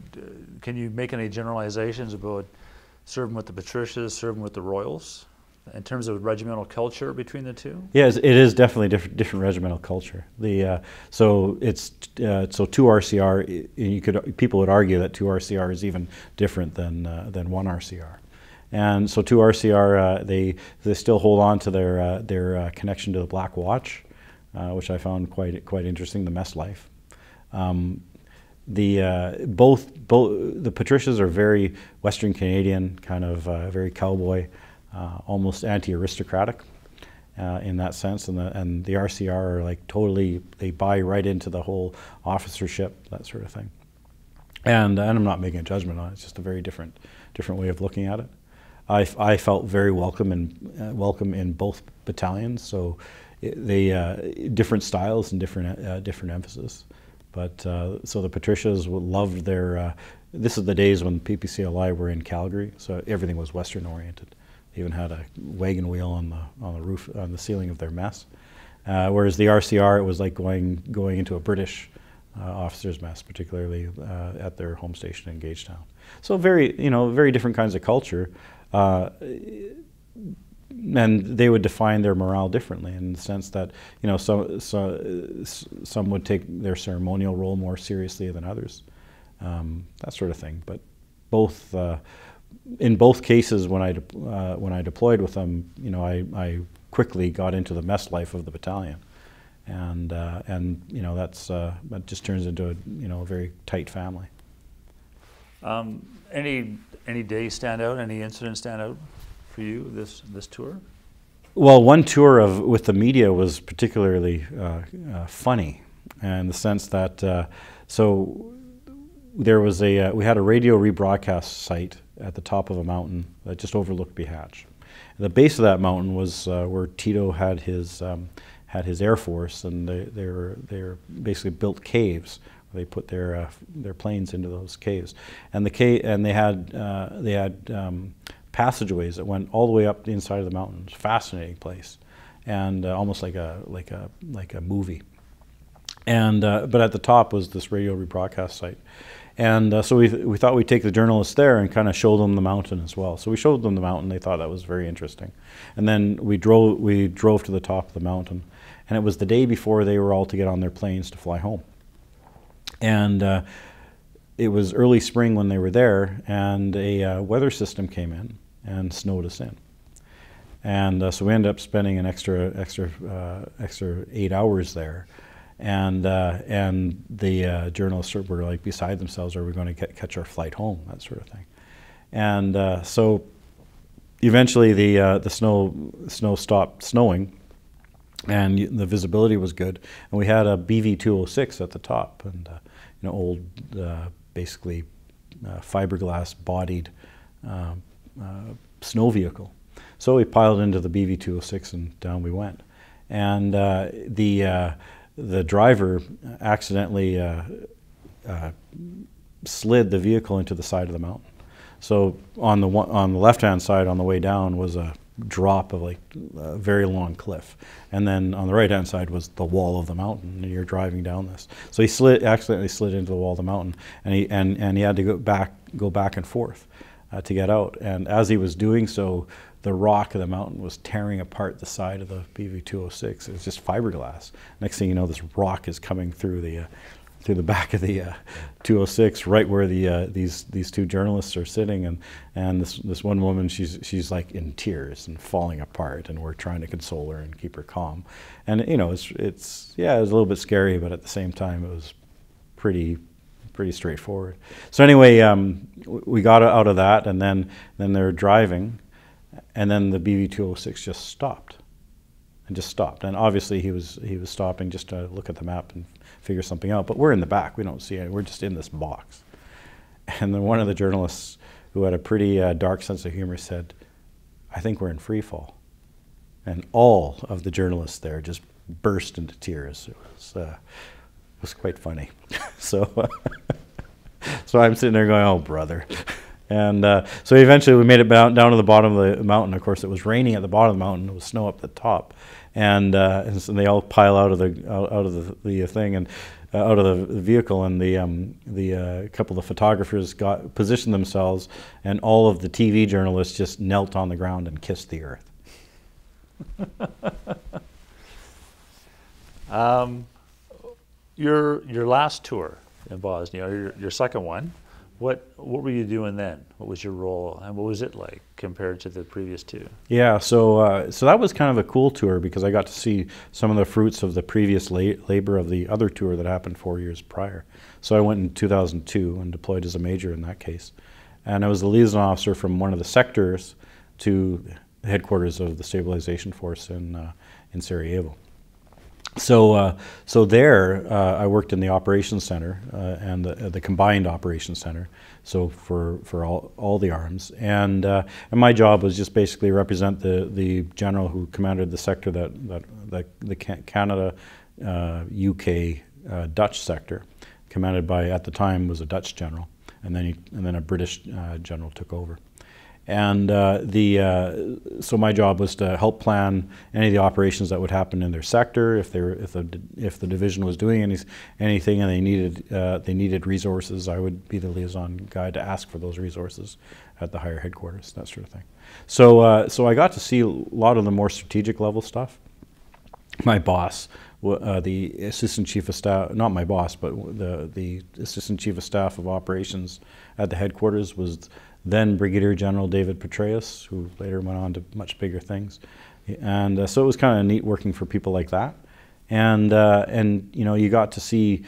can you make any generalizations about serving with the Patricias, serving with the Royals, in terms of regimental culture between the two? Yes, it is definitely different, different regimental culture. The uh, so it's uh, so two R C R. You could people would argue that two R C R is even different than uh, than one R C R. And so two R C R uh, they they still hold on to their uh, their uh, connection to the Black Watch, uh, which I found quite quite interesting. The mess life. Um, the uh, both both the Patricias are very Western Canadian, kind of uh, very cowboy, uh, almost anti-aristocratic uh, in that sense, and the and the R C R are like totally they buy right into the whole officership, that sort of thing. And and I'm not making a judgment on it; it's just a very different different way of looking at it. I, I felt very welcome and uh, welcome in both battalions. So they uh, different styles and different uh, different emphasis. But uh, so the Patricias loved their. Uh, this is the days when P P C L I were in Calgary, so everything was Western oriented. They even had a wagon wheel on the on the roof on the ceiling of their mess. Uh, whereas the R C R, it was like going going into a British uh, officers' mess, particularly uh, at their home station in Gagetown. So very, you know, very different kinds of culture. Uh, and they would define their morale differently in the sense that, you know, some, so, some would take their ceremonial role more seriously than others, um, that sort of thing. But both, uh, in both cases when I, uh, when I deployed with them, you know, I, I quickly got into the mess life of the battalion. And, uh, and you know, that's, uh, that just turns into a, you know, a very tight family. Um, any any days stand out? Any incidents stand out for you this this tour? Well, one tour of with the media was particularly uh, uh, funny, in the sense that uh, so there was a uh, we had a radio rebroadcast site at the top of a mountain that just overlooked Bihatch. The base of that mountain was uh, where Tito had his um, had his Air Force, and they they were they were basically built caves. They put their uh, their planes into those caves, and the cave, and they had uh, they had um, passageways that went all the way up the inside of the mountains. Fascinating place, and uh, almost like a like a like a movie. And uh, but at the top was this radio rebroadcast site, and uh, so we th we thought we'd take the journalists there and kind of show them the mountain as well. So we showed them the mountain. They thought that was very interesting, and then we drove we drove to the top of the mountain, and it was the day before they were all to get on their planes to fly home. And uh, it was early spring when they were there, and a uh, weather system came in and snowed us in. And uh, so we ended up spending an extra, extra, uh, extra eight hours there. And uh, and the uh, journalists were like beside themselves, are we going to get, catch our flight home? That sort of thing. And uh, so eventually the uh, the snow snow stopped snowing, and the visibility was good. And we had a B V two oh six at the top, and uh, you know, old, uh, basically uh, fiberglass-bodied uh, uh, snow vehicle. So we piled into the B V two oh six, and down we went. And uh, the uh, the driver accidentally uh, uh, slid the vehicle into the side of the mountain. So on the one, on the left-hand side on the way down was a drop of like a very long cliff, and then on the right hand side was the wall of the mountain, and you're driving down this. So he slid, accidentally slid into the wall of the mountain, and he and, and he had to go back go back and forth uh, to get out. And as he was doing so, the rock of the mountain was tearing apart the side of the B V two oh six. It was just fiberglass. Next thing you know, this rock is coming through the uh, through the back of the uh, two oh six, right where the uh, these these two journalists are sitting, and and this this one woman, she's she's like in tears and falling apart, and we're trying to console her and keep her calm, and you know it's it's yeah it was a little bit scary, but at the same time it was pretty pretty straightforward. So anyway, um, we got out of that, and then then they're driving, and then the B V two oh six just stopped. And just stopped, and obviously he was he was stopping just to look at the map and figure something out. But we're in the back; we don't see it. We're just in this box. And then one of the journalists, who had a pretty uh, dark sense of humor, said, "I think we're in free fall." And all of the journalists there just burst into tears. It was uh, it was quite funny. so so I'm sitting there going, "Oh, brother." And uh, so eventually we made it down, down to the bottom of the mountain. Of course, it was raining at the bottom of the mountain. It was snow up the top, and uh, and so they all pile out of the out, out of the, the thing and uh, out of the vehicle. And the um, the uh, couple of the photographers got positioned themselves, and all of the T V journalists just knelt on the ground and kissed the earth. um, your your last tour in Bosnia, or your, your second one. What, what were you doing then? What was your role, and what was it like compared to the previous two? Yeah, so uh, so that was kind of a cool tour because I got to see some of the fruits of the previous la labor of the other tour that happened four years prior. So I went in two thousand two and deployed as a major in that case. And I was the liaison officer from one of the sectors to the headquarters of the Stabilization Force in, uh, in Sarajevo. So, uh, so there, uh, I worked in the operations center uh, and the, the combined operations center. So for for all all the arms, and uh, and my job was just basically represent the the general who commanded the sector that that, that the Canada, uh, U K, uh, Dutch sector, commanded by at the time was a Dutch general, and then he, and then a British uh, general took over. And uh, the uh, so my job was to help plan any of the operations that would happen in their sector. If they were, if the if the division was doing any anything and they needed uh, they needed resources, I would be the liaison guy to ask for those resources at the higher headquarters, that sort of thing. So uh, so I got to see a lot of the more strategic level stuff. My boss, uh, the assistant chief of staff, not my boss, but the the assistant chief of staff of operations at the headquarters was then Brigadier General David Petraeus, who later went on to much bigger things. And uh, so it was kind of neat working for people like that. And, uh, and you know, you got to see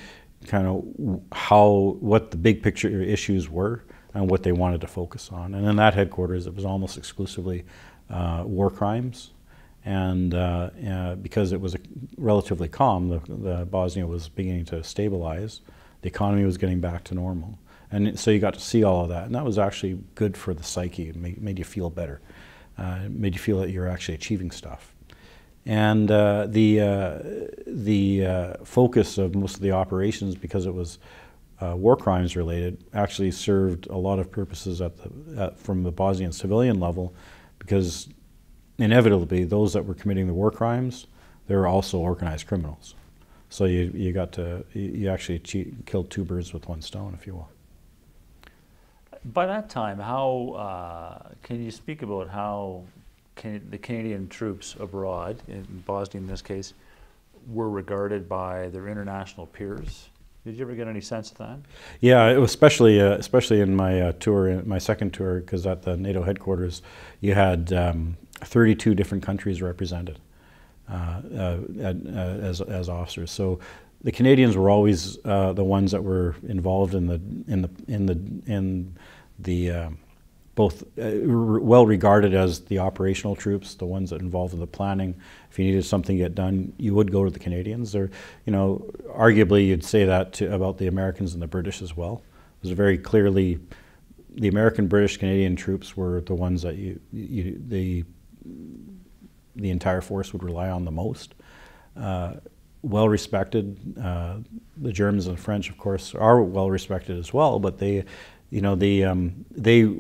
kind of how, what the big picture issues were and what they wanted to focus on. And in that headquarters, it was almost exclusively uh, war crimes. And uh, uh, because it was a relatively calm, the, the Bosnia was beginning to stabilize. The economy was getting back to normal. And so you got to see all of that, and that was actually good for the psyche. It made, made you feel better. Uh, it made you feel that you're actually achieving stuff. And uh, the uh, the uh, focus of most of the operations, because it was uh, war crimes related, actually served a lot of purposes at the, at, from the Bosnian civilian level, because inevitably those that were committing the war crimes, they were also organized criminals. So you you got to you actually killed two birds with one stone, if you will. By that time, how uh, can you speak about how can the Canadian troops abroad, in Bosnia in this case, were regarded by their international peers? Did you ever get any sense of that? Yeah, it was especially uh, especially in my uh, tour, in my second tour, because at the NATO headquarters, you had um, thirty-two different countries represented uh, uh, at, uh, as as officers. So the Canadians were always uh, the ones that were involved in the in the in the in the uh, both uh, well regarded as the operational troops, the ones that involved in the planning. If you needed something to get done, you would go to the Canadians. Or, you know, arguably you'd say that to, about the Americans and the British as well. It was very clearly the American, British, Canadian troops were the ones that you, you the the entire force would rely on the most. Uh, well respected. Uh, the Germans and the French, of course, are well respected as well. But they, you know, the um, they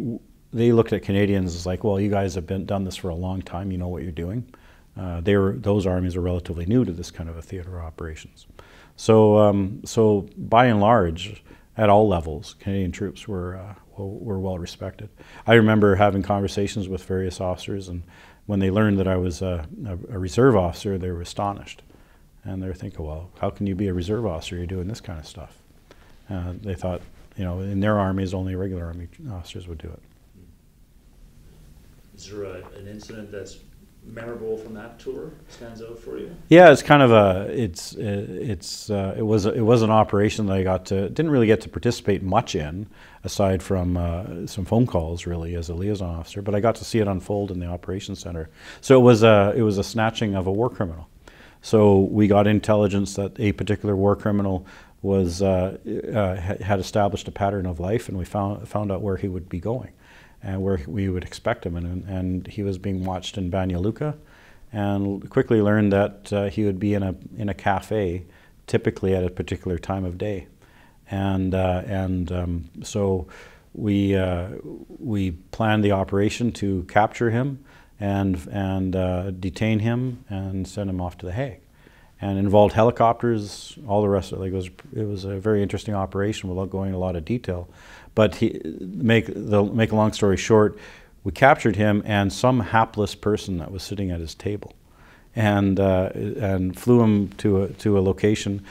they looked at Canadians as like, well, you guys have been done this for a long time. You know what you're doing. Uh, they were, those armies are relatively new to this kind of a theater of operations. So um, so by and large, at all levels, Canadian troops were uh, were well respected. I remember having conversations with various officers, and when they learned that I was a, a reserve officer, they were astonished. And they were thinking, well, how can you be a reserve officer? You're doing this kind of stuff. Uh, they thought, you know, in their armies, only regular army officers would do it. Is there a, an incident that's memorable from that tour? Stands out for you? Yeah, it's kind of a, it's, it, it's, uh, it was, a, it was an operation that I got to, didn't really get to participate much in, aside from uh, some phone calls, really, as a liaison officer. But I got to see it unfold in the operations center. So it was a, it was a snatching of a war criminal. So we got intelligence that a particular war criminal was uh, uh, had established a pattern of life, and we found found out where he would be going, and where we would expect him. And, and he was being watched in Banja Luka, and quickly learned that uh, he would be in a in a cafe, typically at a particular time of day, and uh, and um, so we uh, we planned the operation to capture him and and uh, detain him and send him off to The Hague, and involved helicopters, all the rest of it. Like it was it was a very interesting operation without going into a lot of detail, but he, make the make a long story short, we captured him and some hapless person that was sitting at his table, and uh, and flew him to a, to a location,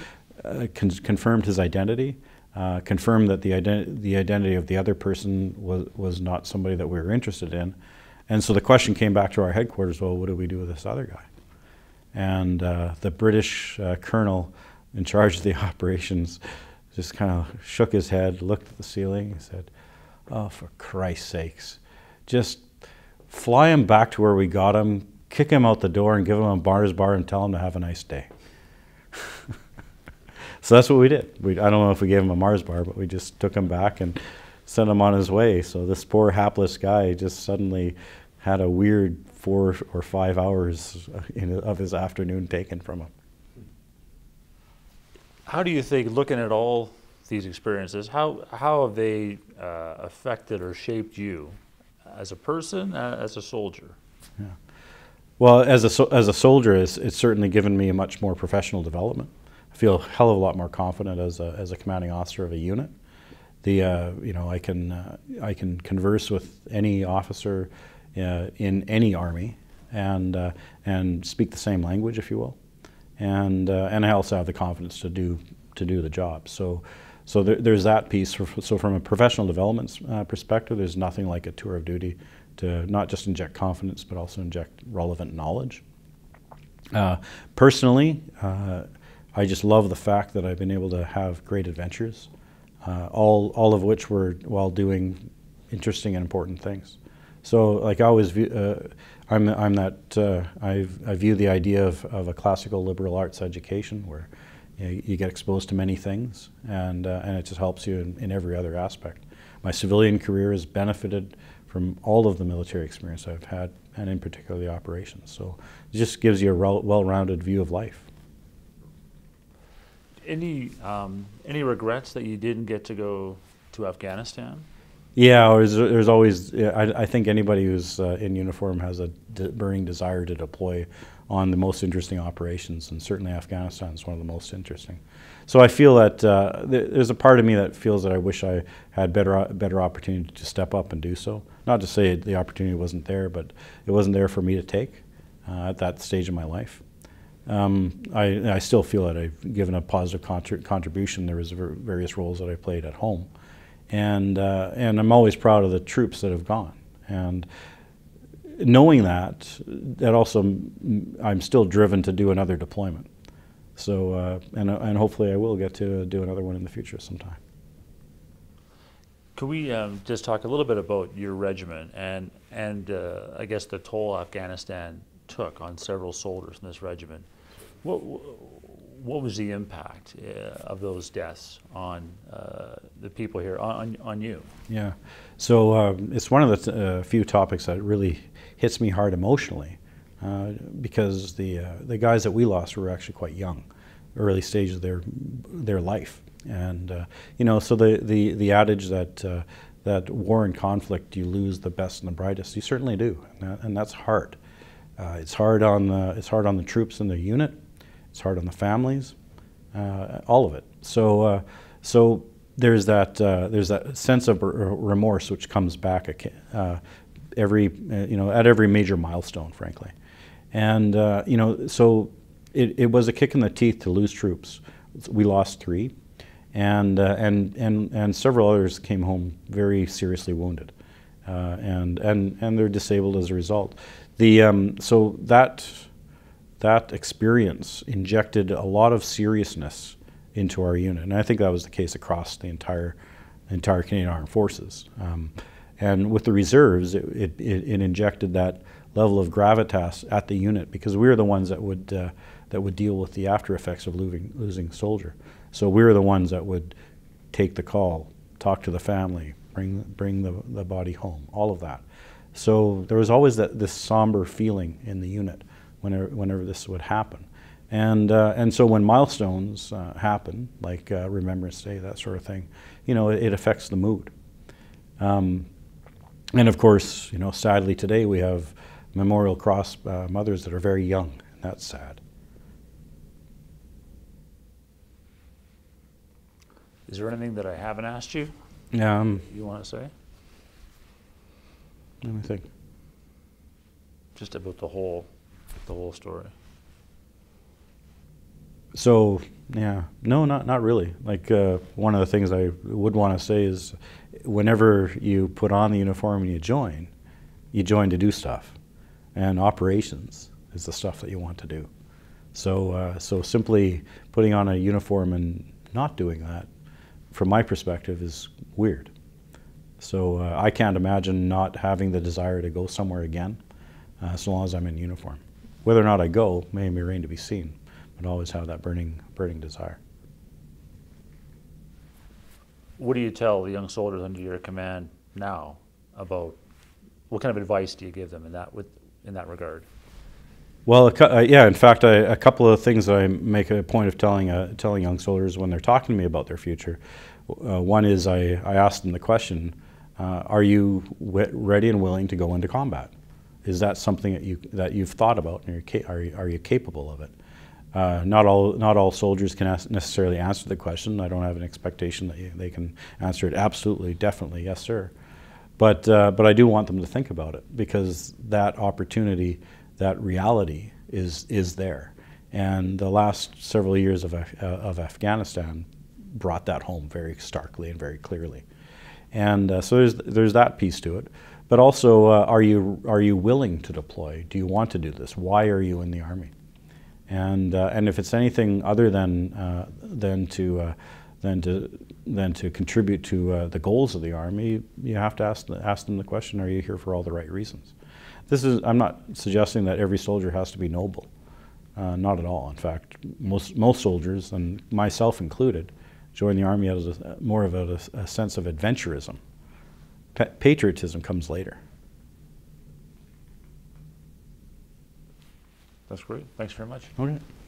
uh, con confirmed his identity, uh, confirmed that the identi the identity of the other person was was not somebody that we were interested in. And so the question came back to our headquarters, well, what do we do with this other guy? And uh, the British uh, colonel in charge of the operations just kind of shook his head, looked at the ceiling, and said, oh, for Christ's sakes, just fly him back to where we got him, kick him out the door, and give him a Mars bar and tell him to have a nice day. So that's what we did. We, I don't know if we gave him a Mars bar, but we just took him back and sent him on his way. So this poor hapless guy just suddenly had a weird four or five hours in, of his afternoon taken from him. How do you think, looking at all these experiences, how, how have they uh, affected or shaped you as a person, uh, as a soldier? Yeah. Well, as a, so, as a soldier, it's, it's certainly given me a much more professional development. I feel a hell of a lot more confident as a, as a commanding officer of a unit. The, uh, you know, I can, uh, I can converse with any officer uh, in any army and, uh, and speak the same language, if you will. And, uh, and I also have the confidence to do, to do the job. So, so there, there's that piece. So from a professional development uh, perspective, there's nothing like a tour of duty to not just inject confidence, but also inject relevant knowledge. Uh, personally, uh, I just love the fact that I've been able to have great adventures, uh, all, all of which were while doing interesting and important things. So, like, I always view, uh, I'm, I'm that, uh, I've, I view the idea of, of a classical liberal arts education where you know, you get exposed to many things, and, uh, and it just helps you in, in every other aspect. My civilian career has benefited from all of the military experience I've had, and in particular the operations. So it just gives you a well-rounded view of life. Any um, any regrets that you didn't get to go to Afghanistan? Yeah, there's, there's always. I, I think anybody who's uh, in uniform has a de burning desire to deploy on the most interesting operations, and certainly Afghanistan is one of the most interesting. So I feel that uh, th there's a part of me that feels that I wish I had better better opportunity to step up and do so. Not to say the opportunity wasn't there, but it wasn't there for me to take uh, at that stage of my life. Um, I, I still feel that I've given a positive contri contribution. There was various roles that I played at home, and uh, and I'm always proud of the troops that have gone. And knowing that, that also I'm still driven to do another deployment. So uh, and and hopefully I will get to do another one in the future sometime. Could we um, just talk a little bit about your regiment and and uh, I guess the toll Afghanistan took on several soldiers in this regiment? What, what was the impact uh, of those deaths on uh, the people here, on, on you? Yeah, so um, it's one of the uh, few topics that really hits me hard emotionally uh, because the, uh, the guys that we lost were actually quite young, early stage of their, their life. And, uh, you know, so the, the, the adage that, uh, that war and conflict, you lose the best and the brightest, you certainly do, and, that, and that's hard. Uh, it's hard on the, it's hard on the troops and their unit. It's hard on the families, uh, all of it. So, uh, so there's that uh, there's that sense of remorse which comes back uh, every uh, you know at every major milestone, frankly, and uh, you know so it, it was a kick in the teeth to lose troops. We lost three, and uh, and and and several others came home very seriously wounded, uh, and and and they're disabled as a result. The, um, so that, that experience injected a lot of seriousness into our unit, and I think that was the case across the entire, entire Canadian Armed Forces. Um, and with the reserves, it, it, it injected that level of gravitas at the unit because we were the ones that would, uh, that would deal with the after effects of losing, losing a soldier. So we were the ones that would take the call, talk to the family, bring, bring the, the body home, all of that. So there was always that, this somber feeling in the unit whenever, whenever this would happen. And, uh, and so when milestones uh, happen, like uh, Remembrance Day, that sort of thing, you know, it, it affects the mood. Um, and of course, you know, sadly today we have Memorial Cross uh, mothers that are very young, and that's sad. Is there anything that I haven't asked you um, you want to say? Let me think. Just about the whole, the whole story. So yeah, no, not not really. Like uh, one of the things I would want to say is, whenever you put on the uniform and you join, you join to do stuff, and operations is the stuff that you want to do. So uh, so simply putting on a uniform and not doing that, from my perspective, is weird. So uh, I can't imagine not having the desire to go somewhere again, uh, so long as I'm in uniform. Whether or not I go may remain to be seen, but always have that burning, burning desire. What do you tell the young soldiers under your command now about, what kind of advice do you give them in that, with, in that regard? Well, uh, yeah, in fact, I, a couple of things that I make a point of telling, uh, telling young soldiers when they're talking to me about their future. Uh, one is I, I ask them the question, uh, are you w ready and willing to go into combat? Is that something that, you, that you've thought about, and you're ca are, you, are you capable of it? Uh, not, all, not all soldiers can ask, necessarily answer the question. I don't have an expectation that you, they can answer it absolutely, definitely, yes sir. But, uh, but I do want them to think about it, because that opportunity, that reality is is there, and the last several years of, Af uh, of Afghanistan brought that home very starkly and very clearly, and uh, so there's there's that piece to it. But also, uh, are you are you willing to deploy? Do you want to do this? Why are you in the army? And uh, and if it's anything other than uh, than to uh, than to than to contribute to uh, the goals of the army, you have to ask ask them the question: are you here for all the right reasons? This is, I'm not suggesting that every soldier has to be noble, uh, not at all. In fact, most, most soldiers, and myself included, join the Army out of a, more of a, a sense of adventurism. Pa patriotism comes later. That's great. Thanks very much. Okay.